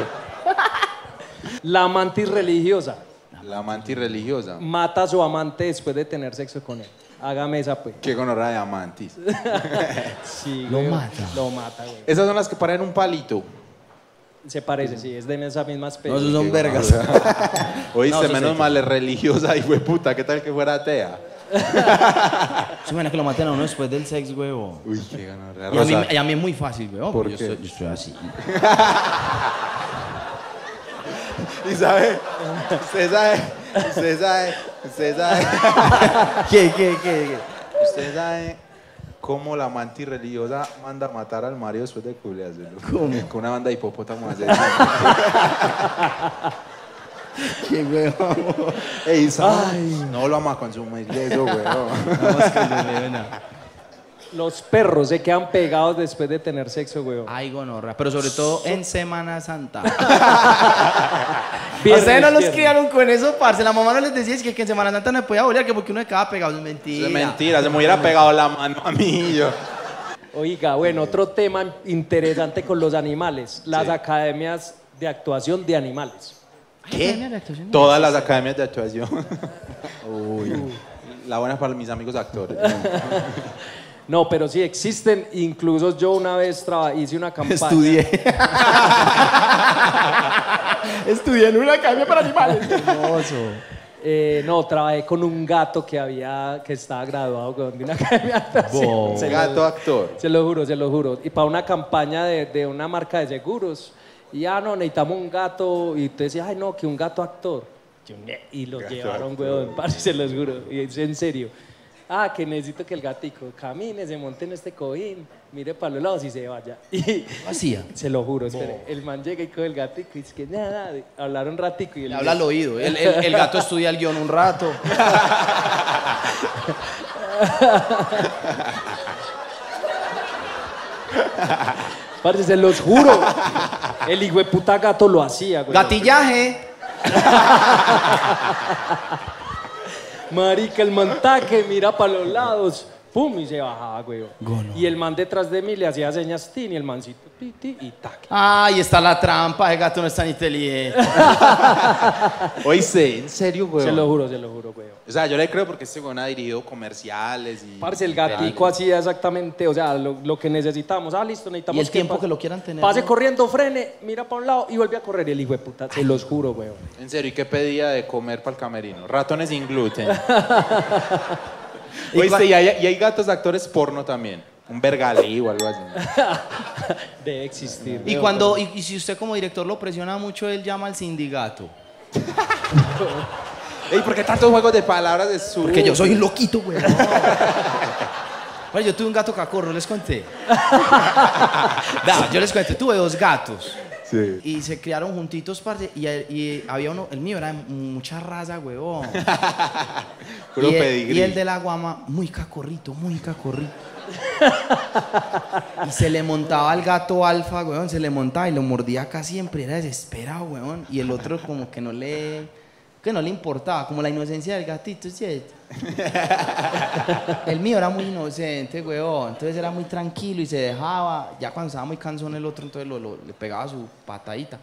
La mantis religiosa. La mantis religiosa. Mata a su amante después de tener sexo con él. Hágame esa, pues. Qué gonorrea de amantis. Sí, güey. Lo mata, güey. Esas son las que parecen un palito. Se parecen, sí, es de esa misma especie. No, esos son vergas. Oíste, menos mal es religiosa y güey, puta, ¿qué tal que fuera atea? Sí, bueno, que lo maten a uno después del sexo, güey. Uy, qué gonorrea. Y a mí es muy fácil, güey. ¿Por qué? Yo estoy así. Y sabe, usted sabe. ¿Qué? Usted sabe cómo la mantis religiosa manda a matar al marido después de culeárselo. ¿Cómo? Con una banda de hipopótamo. ¿Qué, weón? Ey, ay, no lo ama consumir eso, weón. Los perros se quedan pegados después de tener sexo, weón. Ay, gonorra. Pero sobre todo en Semana Santa. Ustedes no los criaron con eso, parce. La mamá no les decía que en Semana Santa no se podía volar, que porque uno se quedaba pegado. Es mentira. Se me hubiera pegado la mano a mí. Oiga, bueno, otro tema interesante con los animales. Las academias de actuación de animales. ¿Qué? Todas las academias de actuación. Uy. La buena es para mis amigos actores. No, pero sí existen. Incluso yo una vez hice una campaña. Estudié en una academia para animales. No, trabajé con un gato que estaba graduado de una academia. Wow. Gato actor. Se lo juro. Y para una campaña de una marca de seguros. Y no, necesitamos un gato. Y tú decías, ay, no, que un gato actor. Y lo llevaron, weón, parce, se los juro. Y es en serio. ah, que necesito que el gatico camine, se monte en este cojín, mire para los lados y se vaya. Y vacía. Se lo juro, espere. El man llega y coge el gatico y dice que nada, hablar un ratico. Y le habla al oído. El gato estudia el guión un rato. Parce, se los juro. El hijo de puta gato lo hacía, güey. Gatillaje. Marica, el montaje, mira para los lados, pum, y se bajaba, güey. Gono. Y el man detrás de mí le hacía señas, tin, y el mancito, ti, ti, y tac. Ah, y está la trampa, el gato no es tan inteligente. Oíste, en serio, güey. Se lo juro, güey. O sea, yo le creo porque este güey ha dirigido comerciales y... Parce, el gatico hacía exactamente, o sea, lo que necesitamos. Ah, listo, necesitamos... Y el tiempo que lo quieran tener. Pase corriendo, frene, mira para un lado y vuelve a correr. El hijo de puta, se los juro, güey. En serio, ¿y qué pedía de comer para el camerino? Ratones sin gluten. Oíste, y hay gatos de actores porno también. Un vergalí o algo así. Debe existir. Y cuando... Y si usted como director lo presiona mucho, él llama al sindicato. Ey, ¿por qué tantos juegos de palabras de su...? Porque yo soy un loquito, güey. No. Bueno, yo tuve un gato cacorro, les conté. No, yo les cuento, tuve dos gatos. Sí. Y se criaron juntitos, parce, y había uno, el mío era de mucha raza, huevón. Y el de la guama, muy cacorrito, muy cacorrito. Y se le montaba al gato alfa, huevón, se le montaba y lo mordía acá siempre, era desesperado, huevón. Y el otro como que no le importaba, como la inocencia del gatito, ¿cierto? El mío era muy inocente, weón, entonces era muy tranquilo y se dejaba, ya cuando estaba muy cansón el otro, entonces le pegaba su patadita,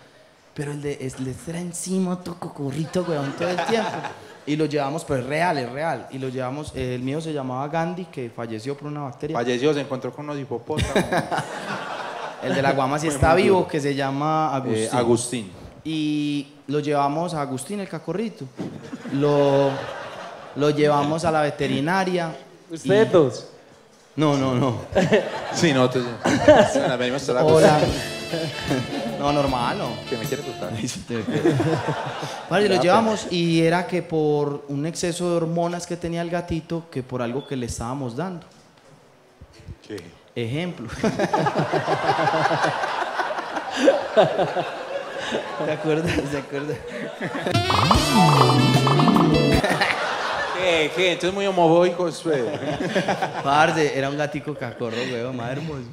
pero el de era encima, todo cocorrito, weón, todo el tiempo, y lo llevamos, pues es real, y lo llevamos, el mío se llamaba Gandhi, que falleció por una bacteria. Falleció, se encontró con unos hipopótamos. El de la guama sí está vivo, que se llama Agustín. Y lo llevamos a Agustín, el cacorrito. Lo llevamos a la veterinaria. ¿Ustedes dos? No. Sí, no, tú sí. Bueno, venimos a la cosa. No, normal, no. Que me quiere tocar. Vale, lo llevamos y era que por un exceso de hormonas que tenía el gatito, que por algo que le estábamos dando. ¿Qué? Ejemplo. ¿Te acuerdas? ¿Qué? Entonces muy homofóbico, güey. Parce, era un gatico cacorro, güey, más hermoso.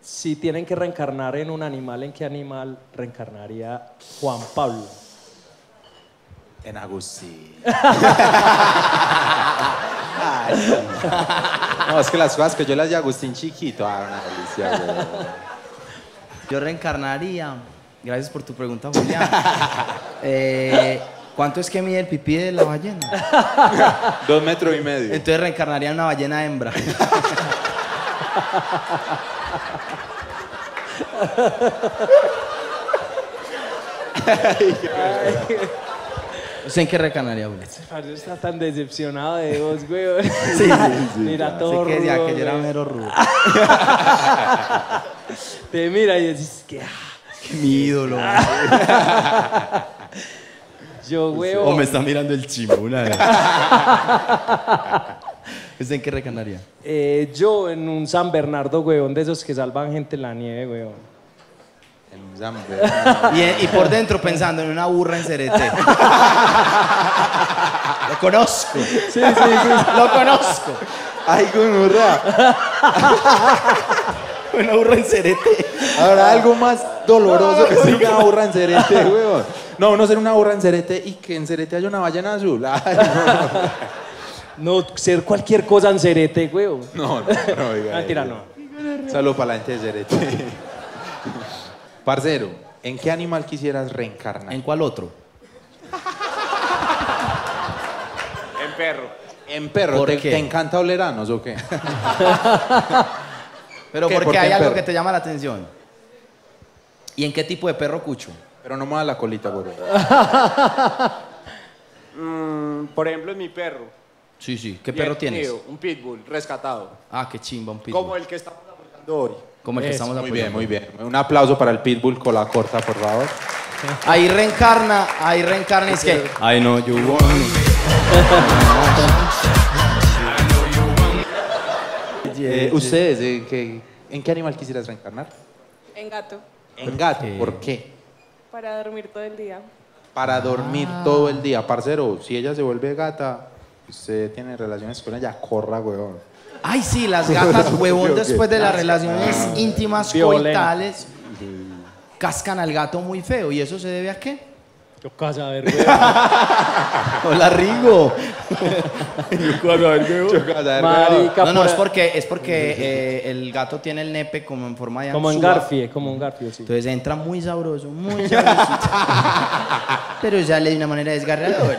Si tienen que reencarnar en un animal, ¿en qué animal reencarnaría Juan Pablo? En Agustín. No, es que las cosas que yo las de Agustín chiquito, una delicia, güey. Yo reencarnaría... Gracias por tu pregunta, Julián. ¿Cuánto es que mide el pipí de la ballena? 2,5 metros. Entonces reencarnaría en una ballena hembra. ¿Usted en qué reencarnaría, Julián? Yo está tan decepcionado de vos, güey. Sí. Mira, todo rudo. Decía que yo era mero rudo. Te mira y dices que... Mi ídolo. Yo, huevo. O me está mirando el chimo, una vez. ¿Usted en qué reencarnaría? Yo en un San Bernardo, huevón, de esos que salvan gente en la nieve, huevón. En un San Bernardo. Y por dentro pensando en una burra en Cereté. Lo conozco. Sí. Lo conozco. Ay, con burra. Una burra en Cereté. Habrá algo más doloroso que ser una burra en Cereté, weón. No, no ser una burra en Cereté y que en Cereté haya una ballena azul. Ay, no. No, ser cualquier cosa en Cereté, weón. No, diga. Mentira, no. Saludos para la gente de Cereté. Parcero, ¿en qué animal quisieras reencarnar? ¿En cuál otro? En perro. ¿En perro? ¿Te encanta oler anos o qué? Pero porque hay algo que te llama la atención. ¿Y en qué tipo de perro cucho? Pero no mueva la colita, güey. Por ejemplo, en mi perro. Sí. ¿Qué perro tienes? Mío, un pitbull rescatado. Ah, qué chimba, un pitbull. Como el que estamos apoyando hoy. Muy bien. Un aplauso para el pitbull con la corta, por favor. Ahí reencarna. Es que... I know you want me. ¿Ustedes en qué animal quisieras reencarnar? En gato. ¿En gato? ¿Por qué? Para dormir todo el día. Para dormir todo el día. Parcero, si ella se vuelve gata, usted tiene relaciones con ella, corra, huevón. Ay, sí, las gatas, huevón, después de las relaciones íntimas, coitales, cascan al gato muy feo. ¿Y eso se debe a qué? Yo casa a ver, huevón. Hola, Rigo. Yo casa a ver, huevón. Yo casa a ver, marica, no, no, es porque el gato tiene el nepe como en forma de anzuelo. Como en Garfie, sí. Entonces entra muy sabroso, muy sabroso. Pero sale de una manera desgarradora.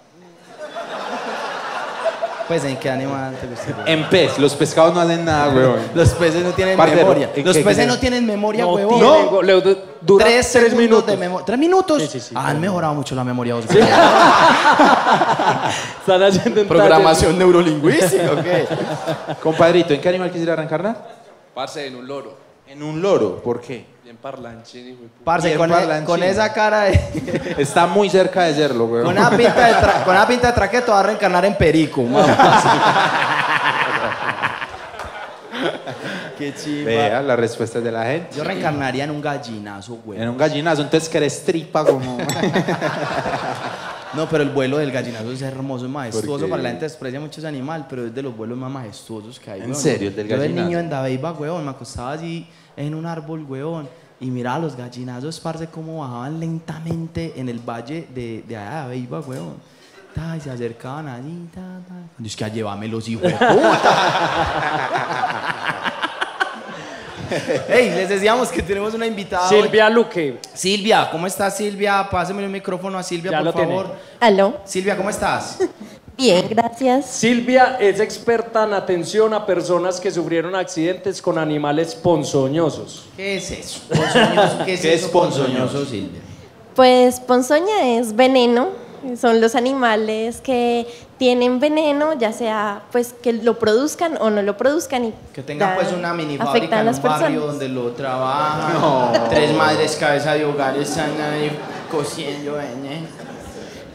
Pues, ¿en qué animal te gustaría? En pez. Los pescados no hacen nada, huevón. Los peces no tienen memoria. Los peces no tienen memoria, huevón. No, dura 3 minutos de memoria. ¿3 minutos? Sí, han mejorado mucho la memoria. ¿Sí? Están haciendo programación neurolingüística, ¿o qué? Compadrito, ¿en qué animal quisiera reencarnar? Parce, en un loro. ¿En un loro? ¿Por qué? Bien parlanchín. Parce, con esa cara de... Está muy cerca de serlo, güey. Con una pinta de traqueto va a reencarnar en perico. Qué chimba. Vea las respuestas de la gente. Yo reencarnaría en un gallinazo, güey. En un gallinazo, entonces que eres tripa como... No, pero el vuelo del gallinazo es hermoso, es majestuoso. Para la gente desprecia mucho ese animal, pero es de los vuelos más majestuosos que hay. ¿En serio? Del gallinazo. Yo de niño andaba, huevón, me acostaba así en un árbol, huevón, y miraba los gallinazos, parce, cómo bajaban lentamente en el valle de allá de Abeiba, huevón. Y se acercaban así, y es que a llevármelos, hijo de puta. Hey, les decíamos que tenemos una invitada. Silvia Luque. Silvia, ¿cómo estás, Silvia? Pásame el micrófono a Silvia, por favor. Aló. Silvia, ¿cómo estás? Bien, gracias. Silvia es experta en atención a personas que sufrieron accidentes con animales ponzoñosos. ¿Qué es eso? ¿Qué es ponzoñoso, Silvia? Pues ponzoña es veneno. Son los animales que tienen veneno, ya sea pues que lo produzcan o no lo produzcan. Y que tengan pues una mini fábrica en un barrio donde lo trabajan. No. 3 madres cabeza de hogar están ahí cosiendo veneno.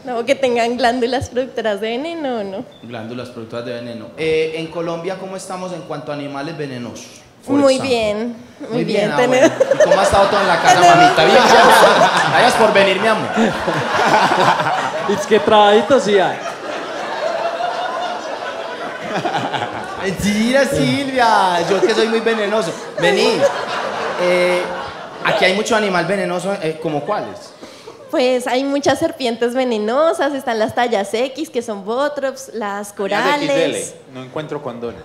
No, que tengan glándulas productoras de veneno, ¿no? Glándulas productoras de veneno. En Colombia, ¿cómo estamos en cuanto a animales venenosos? Muy bien, muy bien. Bueno. ¿Y cómo ha estado todo en la casa, mamita? Bien, gracias por venir, mi amor. Es que trabajito sí hay. Mentira, Silvia. Yo que soy muy venenoso. Vení. Aquí hay mucho animal venenoso. ¿Cómo cuáles? Pues hay muchas serpientes venenosas. Están las tallas X, que son botrops, las corales. XL. No encuentro condones.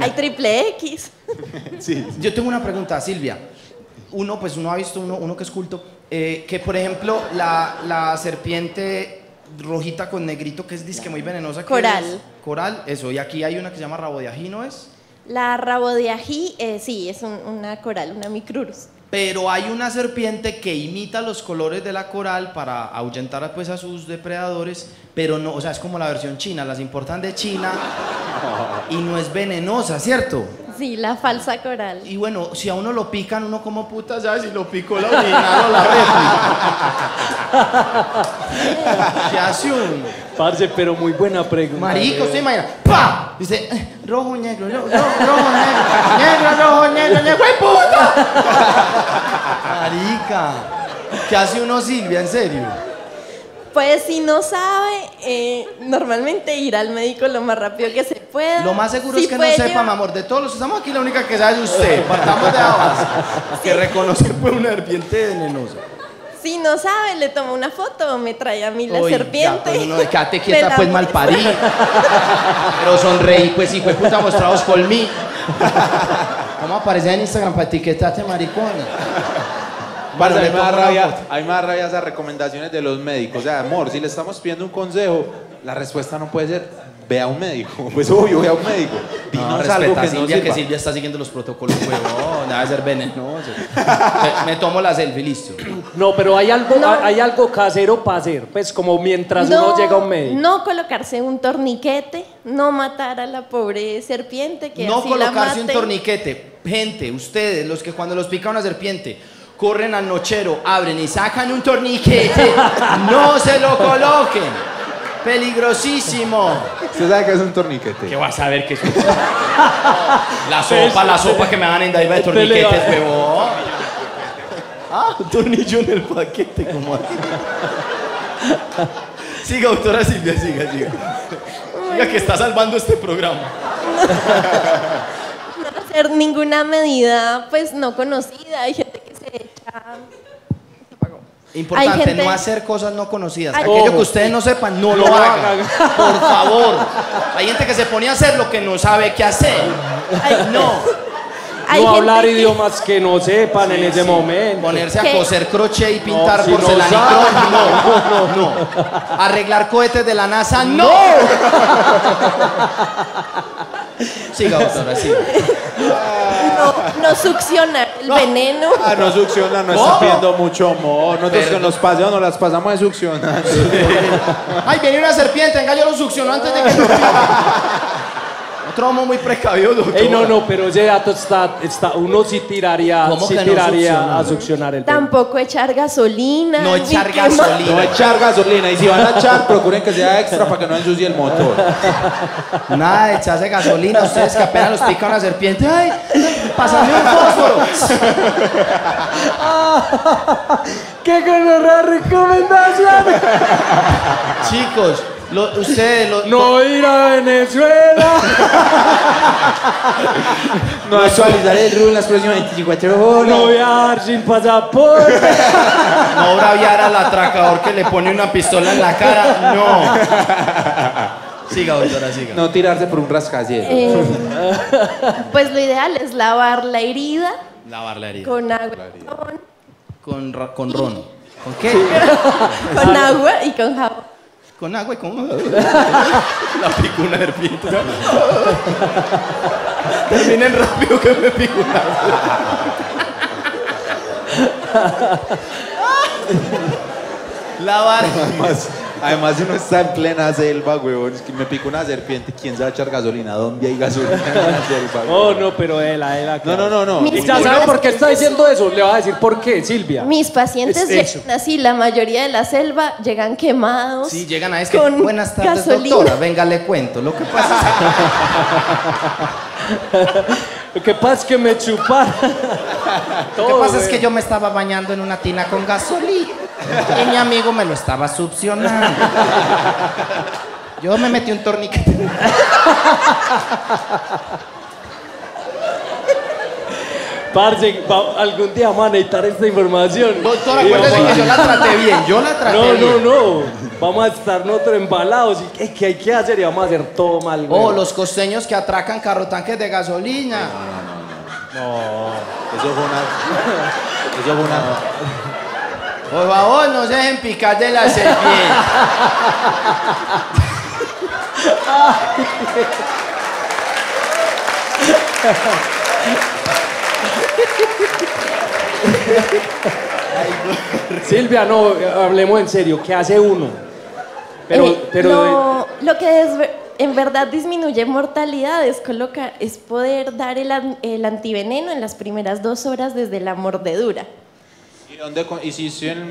Hay triple X. Sí. Yo tengo una pregunta, Silvia. Uno ha visto uno que es culto. Que por ejemplo la serpiente rojita con negrito que es disque muy venenosa. Coral. Es? Coral, eso. Y aquí hay una que se llama rabo de ají, ¿no es? La rabo de ají, sí, es una coral, una micrurus. Pero hay una serpiente que imita los colores de la coral para ahuyentar pues, a sus depredadores, pero no, o sea, es como la versión china, las importan de China y no es venenosa, ¿cierto? Sí, la falsa coral. Y bueno, si a uno lo pican, uno como puta sabe si lo picó la original o la réplica. ¿Qué hace uno? Parce, pero muy buena pregunta. Marico, usted imagina, ¡pa! Dice, rojo, negro, rojo, negro, negro, rojo, negro, negro, ¡ay, puta! Marica, ¿qué hace uno, Silvia, en serio? Pues si no sabe, normalmente ir al médico lo más rápido que se pueda. Lo más seguro es que no sepa, mi amor. De todos los que estamos aquí, la única que sabe es usted. Partamos de la base. Que reconoce pues, una serpiente venenosa. Si no sabe, le tomo una foto o me trae a mí la serpiente. Ya, pues, no, quédate quieta, pues mal parí. Pero sonreí, pues hijo de puta, mostrados por mí. ¿Cómo aparece en Instagram para etiquetarte, maricona? Bueno, hay más rabia esas recomendaciones de los médicos. O sea, amor, si le estamos pidiendo un consejo, la respuesta no puede ser, ve a un médico. Pues obvio, ve a un médico. Dinos algo que Silvia, que Silvia está siguiendo los protocolos, huevón, debe ser venenoso. Me tomo la selfie, listo. No, pero hay algo casero para hacer, pues como mientras uno llega a un médico. No colocarse un torniquete, no matar a la pobre serpiente que no colocarse un torniquete. Gente, ustedes, los que cuando los pica una serpiente, corren al nochero, abren y sacan un torniquete. No se lo coloquen. ¡Peligrosísimo! ¿Usted sabe que es un torniquete? ¿Qué vas a ver qué es? La sopa que me dan en Daiva de torniquetes, huevón. Ah, un tornillo en el paquete, como así. Siga, doctora Silvia, siga. Siga que está salvando este programa. No hacer ninguna medida, pues, no conocida. Hay gente que se echa... Importante, gente... no hacer cosas no conocidas. Aquello que ustedes no sepan, no lo hagan. Por favor. Hay gente que se pone a hacer lo que no sabe qué hacer. No hablar idiomas que no sepan en ese momento. Ponerse a coser crochet y pintar porcelana. No. Arreglar cohetes de la NASA. ¡No! Siga, doctora, siga. No succiona el veneno. Ah, no succiona, no está pidiendo mucho amor. Nosotros que nos paseo, nos las pasamos de succionar. Sí. Ay, viene una serpiente, venga, yo lo succiono antes de que lo Otro homo muy precavido, doctor. Ey, no, pero ese dato está uno sí tiraría a succionar el veneno. Tampoco echar gasolina. No echar gasolina. Y si van a echar, procuren que sea extra para que no ensucie el motor. Nada de echarse gasolina. Ustedes que apenas los pica una serpiente. ¡Ay! ¡Pásame un fósforo! ¡Qué gonorrea recomendación! Chicos, ir a Venezuela. No actualizar el RUN las próximas 24 horas. No viajar sin pasaporte. No braviar al atracador que le pone una pistola en la cara. No. Siga, doctora, siga. No tirarse por un rascacielos. Pues lo ideal es lavar la herida. Con agua. Con ron. ¿Con qué? Con agua y con jabón. Con agua y con... La picó una serpiente. Terminen rápido que me picó una serpiente. Lavar. Además, uno está en plena selva, huevón. Es que me pico una serpiente. ¿Quién se va a echar gasolina? ¿Dónde hay gasolina en la selva? Oh, no, pero él. Claro. No. ¿Y ya sabe por qué está diciendo eso? Le va a decir por qué, Silvia. Mis pacientes llegan así. La mayoría de la selva llegan quemados. Sí, llegan a este. Buenas tardes, doctora. Venga, le cuento. Lo que pasa es que me chuparon. Lo que pasa es que yo me estaba bañando en una tina con gasolina. Y mi amigo me lo estaba succionando. Yo me metí un torniquete. Parce, algún día vamos a necesitar esta información. Doctora, acuérdese que yo la traté bien. No. Vamos a estar nosotros embalados. ¿Y qué hay que hacer? Y vamos a hacer todo mal. Oh, los costeños que atracan carrotanques de gasolina. No. Eso fue una... Por favor, no se dejen picar de la serpiente. Silvia, no, hablemos en serio. ¿Qué hace uno? Lo que en verdad disminuye mortalidad es poder dar el antiveneno en las primeras 2 horas desde la mordedura.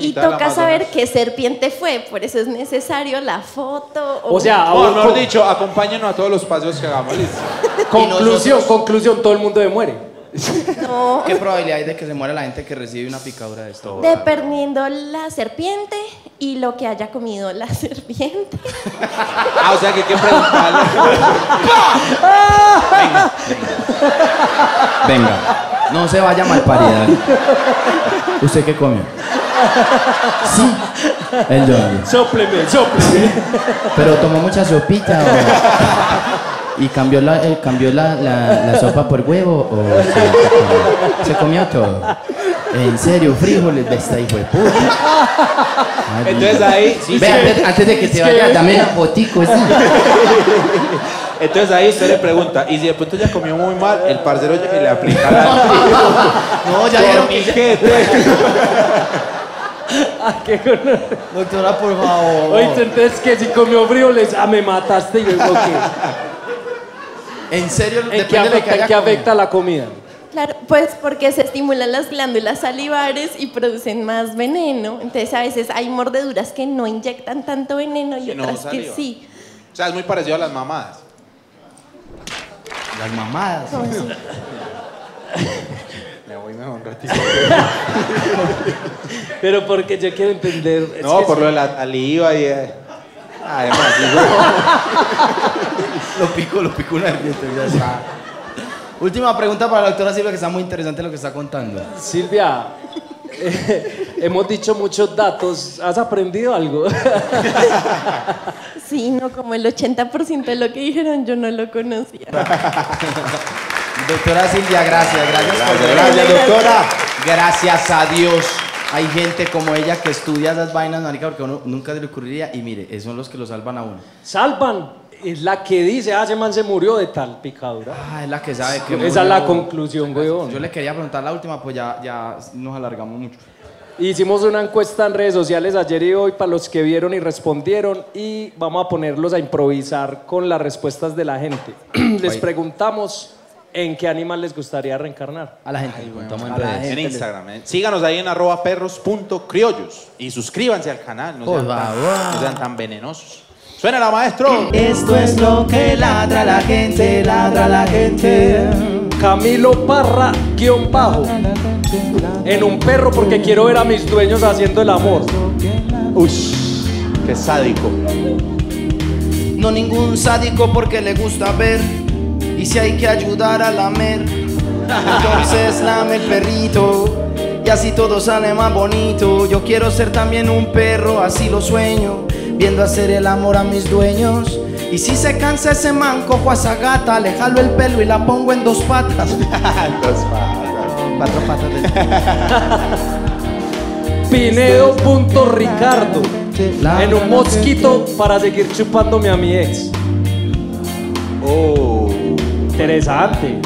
Y toca saber qué serpiente fue, por eso es necesario la foto. O sea, mejor dicho, acompáñenos a todos los pasos que hagamos. Conclusión, todo el mundo se muere. No. ¿Qué probabilidad hay de que se muera la gente que recibe una picadura de esto? Dependiendo la serpiente y lo que haya comido la serpiente. O sea que hay que preguntarle. Venga. No se vaya mal parida. ¿Usted qué comió? Sí. El Johnny. Sópleme. Pero tomó mucha sopita. ¿Y cambió la sopa por huevo? ¿Se comió todo? En serio, frijoles, esta hijo de puta. Entonces ahí... antes de que te vaya, dame una fotico. Entonces ahí usted le pregunta, y si de pronto ya comió muy mal, el parcero ya le aplica la... No, ya vieron que... Ah, qué honor. Doctora, por favor. Oye, entonces que si comió frijoles, me mataste y luego qué. En serio, ¿en qué afecta la comida? Claro, pues porque se estimulan las glándulas salivares y producen más veneno. Entonces a veces hay mordeduras que no inyectan tanto veneno y otras que sí. O sea, es muy parecido a las mamadas. Las mamadas. Me voy mejor un ratito. Pero porque yo quiero entender. No, por lo de la saliva y. Además, lo pico una vez, ya está. Última pregunta para la doctora Silvia, que está muy interesante lo que está contando. Silvia, hemos dicho muchos datos. ¿Has aprendido algo? Sí, no, como el 80% de lo que dijeron yo no lo conocía. Doctora Silvia, gracias, doctora. Gracias a Dios. Hay gente como ella que estudia esas vainas, marica, porque uno nunca se le ocurriría. Y mire, son los que lo salvan a uno. Salvan. Es la que dice, ah, ese man se murió de tal picadura. Ah, es la que sabe que... Esa es la conclusión, weón. Yo le quería preguntar la última, pues ya nos alargamos mucho. Hicimos una encuesta en redes sociales ayer y hoy para los que vieron y respondieron, y vamos a ponerlos a improvisar con las respuestas de la gente. Les preguntamos en qué animal les gustaría reencarnar. A la gente. Ay, bueno, a la gente. En Instagram. Síganos ahí en @perros.criollos y suscríbanse al canal. No sean tan venenosos. ¡Suénala, maestro! Esto es lo que ladra la gente, ladra la gente. Camilo Parra, _ en un perro porque quiero ver a mis dueños haciendo el amor. Uy, qué sádico. No ningún sádico porque le gusta ver, y si hay que ayudar a lamer, entonces lame el perrito, y así todo sale más bonito. Yo quiero ser también un perro, así lo sueño, viendo hacer el amor a mis dueños. Y si se cansa ese man, cojo a esa gata, le jalo el pelo y la pongo en dos patas. Cuatro patas de... Pinedo.Ricardo, en un mosquito para seguir chupándome a mi ex. Oh, interesante.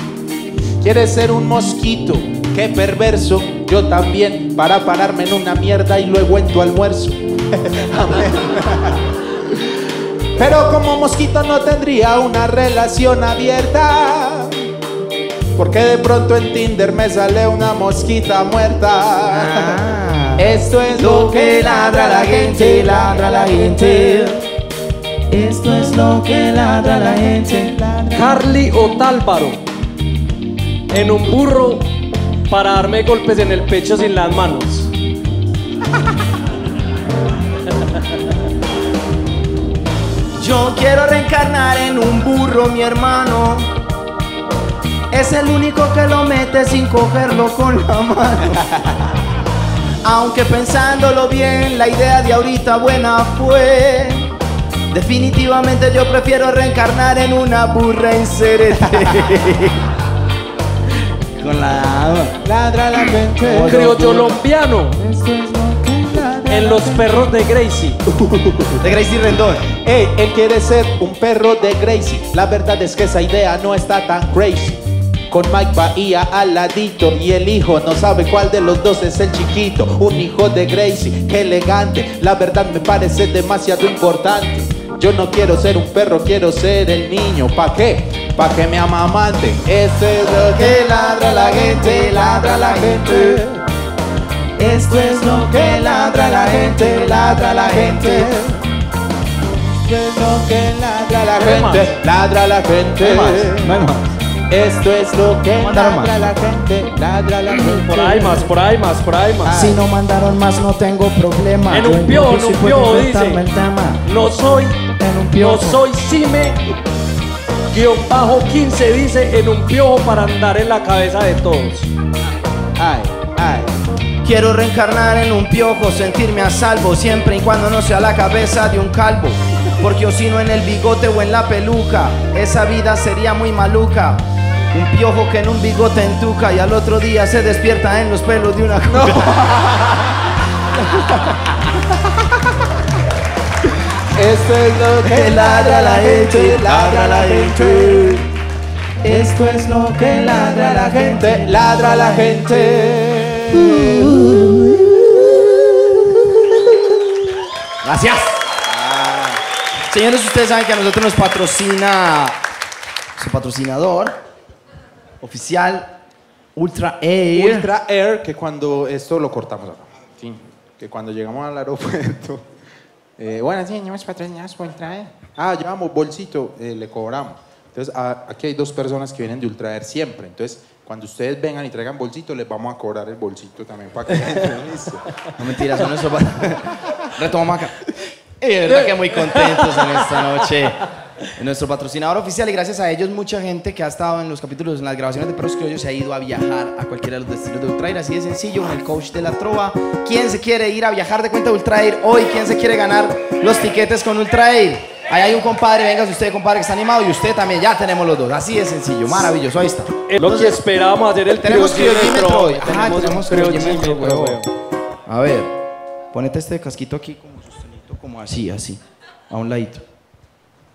¿Quieres ser un mosquito? Qué perverso. Yo también, para pararme en una mierda y luego en tu almuerzo. Pero como mosquito no tendría una relación abierta, porque de pronto en Tinder me sale una mosquita muerta. Esto es lo que ladra la gente, ladra la gente. Esto es lo que ladra la gente. Carly Otálvaro, en un burro para darme golpes en el pecho sin las manos. Yo quiero reencarnar en un burro, mi hermano. Es el único que lo mete sin cogerlo con la mano. Aunque pensándolo bien, la idea de ahorita buena fue. Definitivamente yo prefiero reencarnar en una burra en Cereté. Con la dama. Ladra la gente. Criollo colombiano. En los perros de Gracie. De Gracie Rendón. Ey, él quiere ser un perro de Gracie. La verdad es que esa idea no está tan crazy. Con Mike Bahía al ladito y el hijo no sabe cuál de los dos es el chiquito. Un hijo de Gracie, qué elegante. La verdad me parece demasiado importante. Yo no quiero ser un perro, quiero ser el niño. ¿Pa' qué? Pa' que me amamante. Esto es lo que ladra la gente, ladra la gente. Esto es lo que ladra la gente, ladra la gente. Esto es lo que ladra la gente, ladra la gente. Esto es lo que ladra la gente, ladra la gente. Por ahí más. Si no mandaron más no tengo problema. En un piojo dice, no soy, Sime_15 dice, en un piojo para andar en la cabeza de todos. Ay. Quiero reencarnar en un piojo, sentirme a salvo, siempre y cuando no sea la cabeza de un calvo. Porque o si no en el bigote o en la peluca, esa vida sería muy maluca. Un piojo que en un bigote entuca y al otro día se despierta en los pelos de una coca. Esto es lo que ladra la gente, ladra la gente. Esto es lo que ladra la gente, ladra la gente. Gracias. Señores, ustedes saben que a nosotros nos patrocina su patrocinador oficial, Ultra Air. Ultra Air, que cuando esto lo cortamos acá. Sí. Que cuando llegamos al aeropuerto, bueno, sí, llevamos patrocinados por Ultra Air. Ah, llevamos bolsito, le cobramos. Entonces, aquí hay dos personas que vienen de Ultra Air siempre. Entonces, cuando ustedes vengan y traigan bolsito, les vamos a cobrar el bolsito también para que entren, listo. No mentiras, son eso para... Retomamos acá. Y de verdad que muy contentos en esta noche. Nuestro patrocinador oficial, y gracias a ellos mucha gente que ha estado en los capítulos, en las grabaciones de Perros Criollos, se ha ido a viajar a cualquiera de los destinos de Ultra Air. Así de sencillo, con el coach de la trova. ¿Quién se quiere ir a viajar de cuenta de Ultra Air hoy? ¿Quién se quiere ganar los tiquetes con Ultra Air? Ahí hay un compadre, venga usted, compadre, que está animado, y usted también, ya tenemos los dos. Así de sencillo, maravilloso, ahí está. Lo que esperábamos hacer el criollímetro hoy. Ah, tenemos criollímetro, huevón. A ver, ponete este casquito aquí como sostenido, como así, así, a un ladito.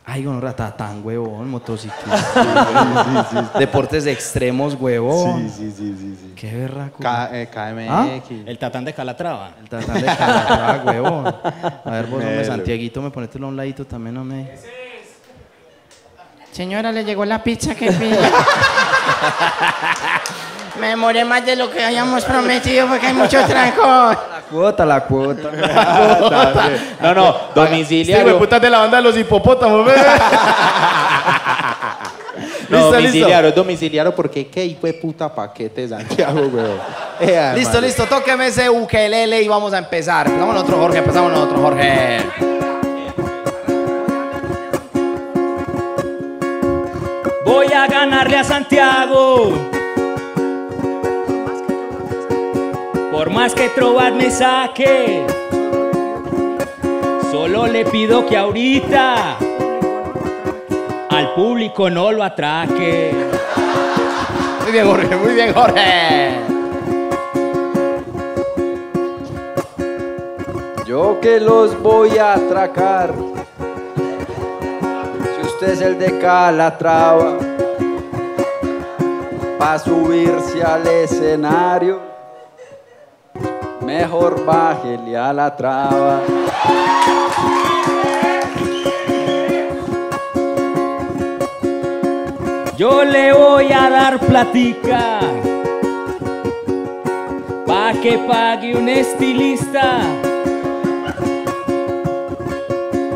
Ay, bueno, ratatán, huevón, motociclista, sí, sí, sí. Deportes de extremos, huevón. Sí, sí, sí, sí, sí. Qué berraco. KMX. ¿Ah? El tatán de Calatrava. El tatán de Calatrava, huevón. A ver, vos, hombre, Santiaguito, me ponetelo a un ladito también, hombre. ¿Qué es eso? Señora, le llegó la pizza que pidió. Me demoré más de lo que habíamos prometido porque hay muchos trancos. La cuota. La cuota. No, domiciliario. Sí, putas de la banda de los hipopótamos, bebé. Domiciliario, porque qué hijo de puta paquete, Santiago, weón. Listo, tóqueme ese ukelele y vamos a empezar. Empezamos nosotros, Jorge. Voy a ganarle a Santiago. Por más que Trobat me saque, solo le pido que ahorita al público no lo atraque. Muy bien, Jorge. Yo que los voy a atracar, si usted es el de Calatrava, pa' subirse al escenario, mejor bájele a la traba. Yo le voy a dar platica pa' que pague un estilista.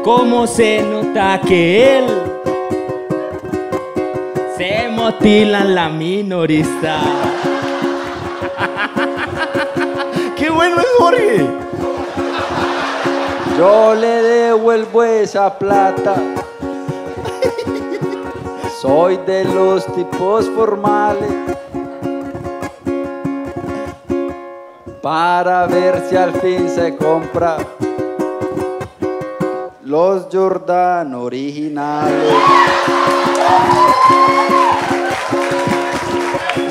Como se nota que él se motila la minorista. ¡Qué bueno es Jorge! Yo le devuelvo esa plata. Soy de los tipos formales. Para ver si al fin se compra los Jordan originales.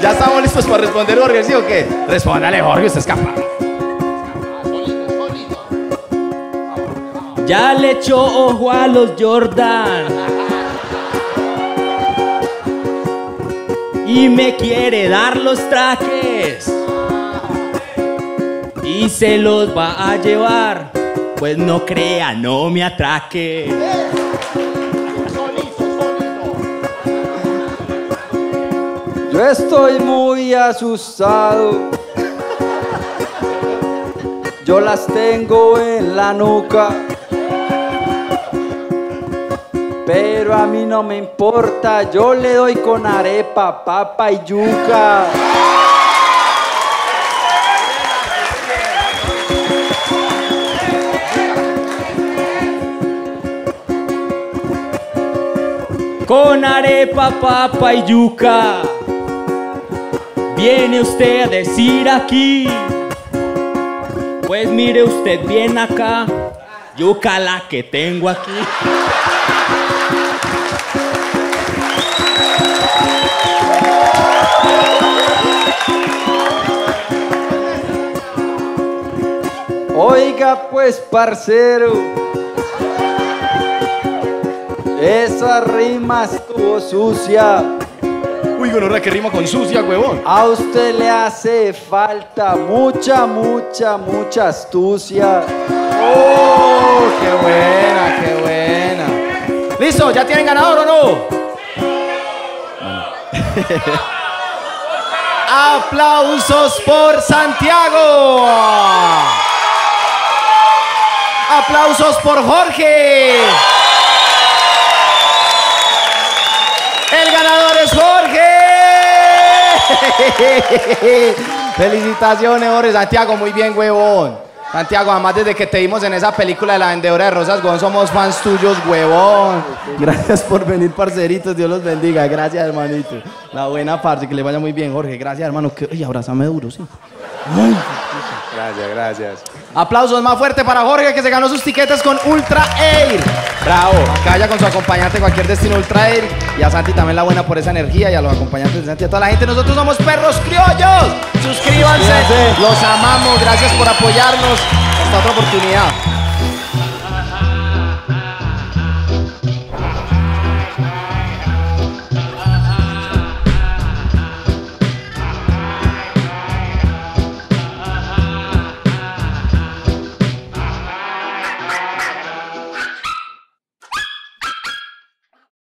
¿Ya estamos listos para responder, Jorge? ¿Sí o qué? Respóndale, Jorge, usted escapa. Ya le echó ojo a los Jordan y me quiere dar los trajes y se los va a llevar. Pues no crea, no me atraque. Yo estoy muy asustado. Yo las tengo en la nuca, pero a mí no me importa, yo le doy con arepa, papa y yuca. Con arepa, papa y yuca, viene usted a decir aquí. Pues mire usted bien acá, yuca la que tengo aquí. Oiga pues, parcero, esa rima estuvo sucia. Uy, gonorrea, que rima con sucia, huevón. A usted le hace falta mucha astucia. ¡Oh, qué buena, qué buena! ¿Listo? ¿Ya tienen ganador o no? Sí. Aplausos por Santiago. Aplausos por Jorge. El ganador es Jorge. Felicitaciones, Jorge. Santiago, muy bien, huevón. Santiago, además desde que te vimos en esa película de La Vendedora de Rosas, huevón, somos fans tuyos, huevón. Gracias por venir, parceritos. Dios los bendiga. Gracias, hermanito. La buena parte, que le vaya muy bien, Jorge. Gracias, hermano. Ay, abrázame duro, sí. Ay. Gracias, gracias. Aplausos más fuerte para Jorge, que se ganó sus tiquetes con Ultra Air. Bravo. Que vaya con su acompañante cualquier destino Ultra Air. Y a Santi también la buena por esa energía. Y a los acompañantes de Santi, a toda la gente. Nosotros somos Perros Criollos. Suscríbanse. Los amamos. Gracias por apoyarnos. Hasta otra oportunidad.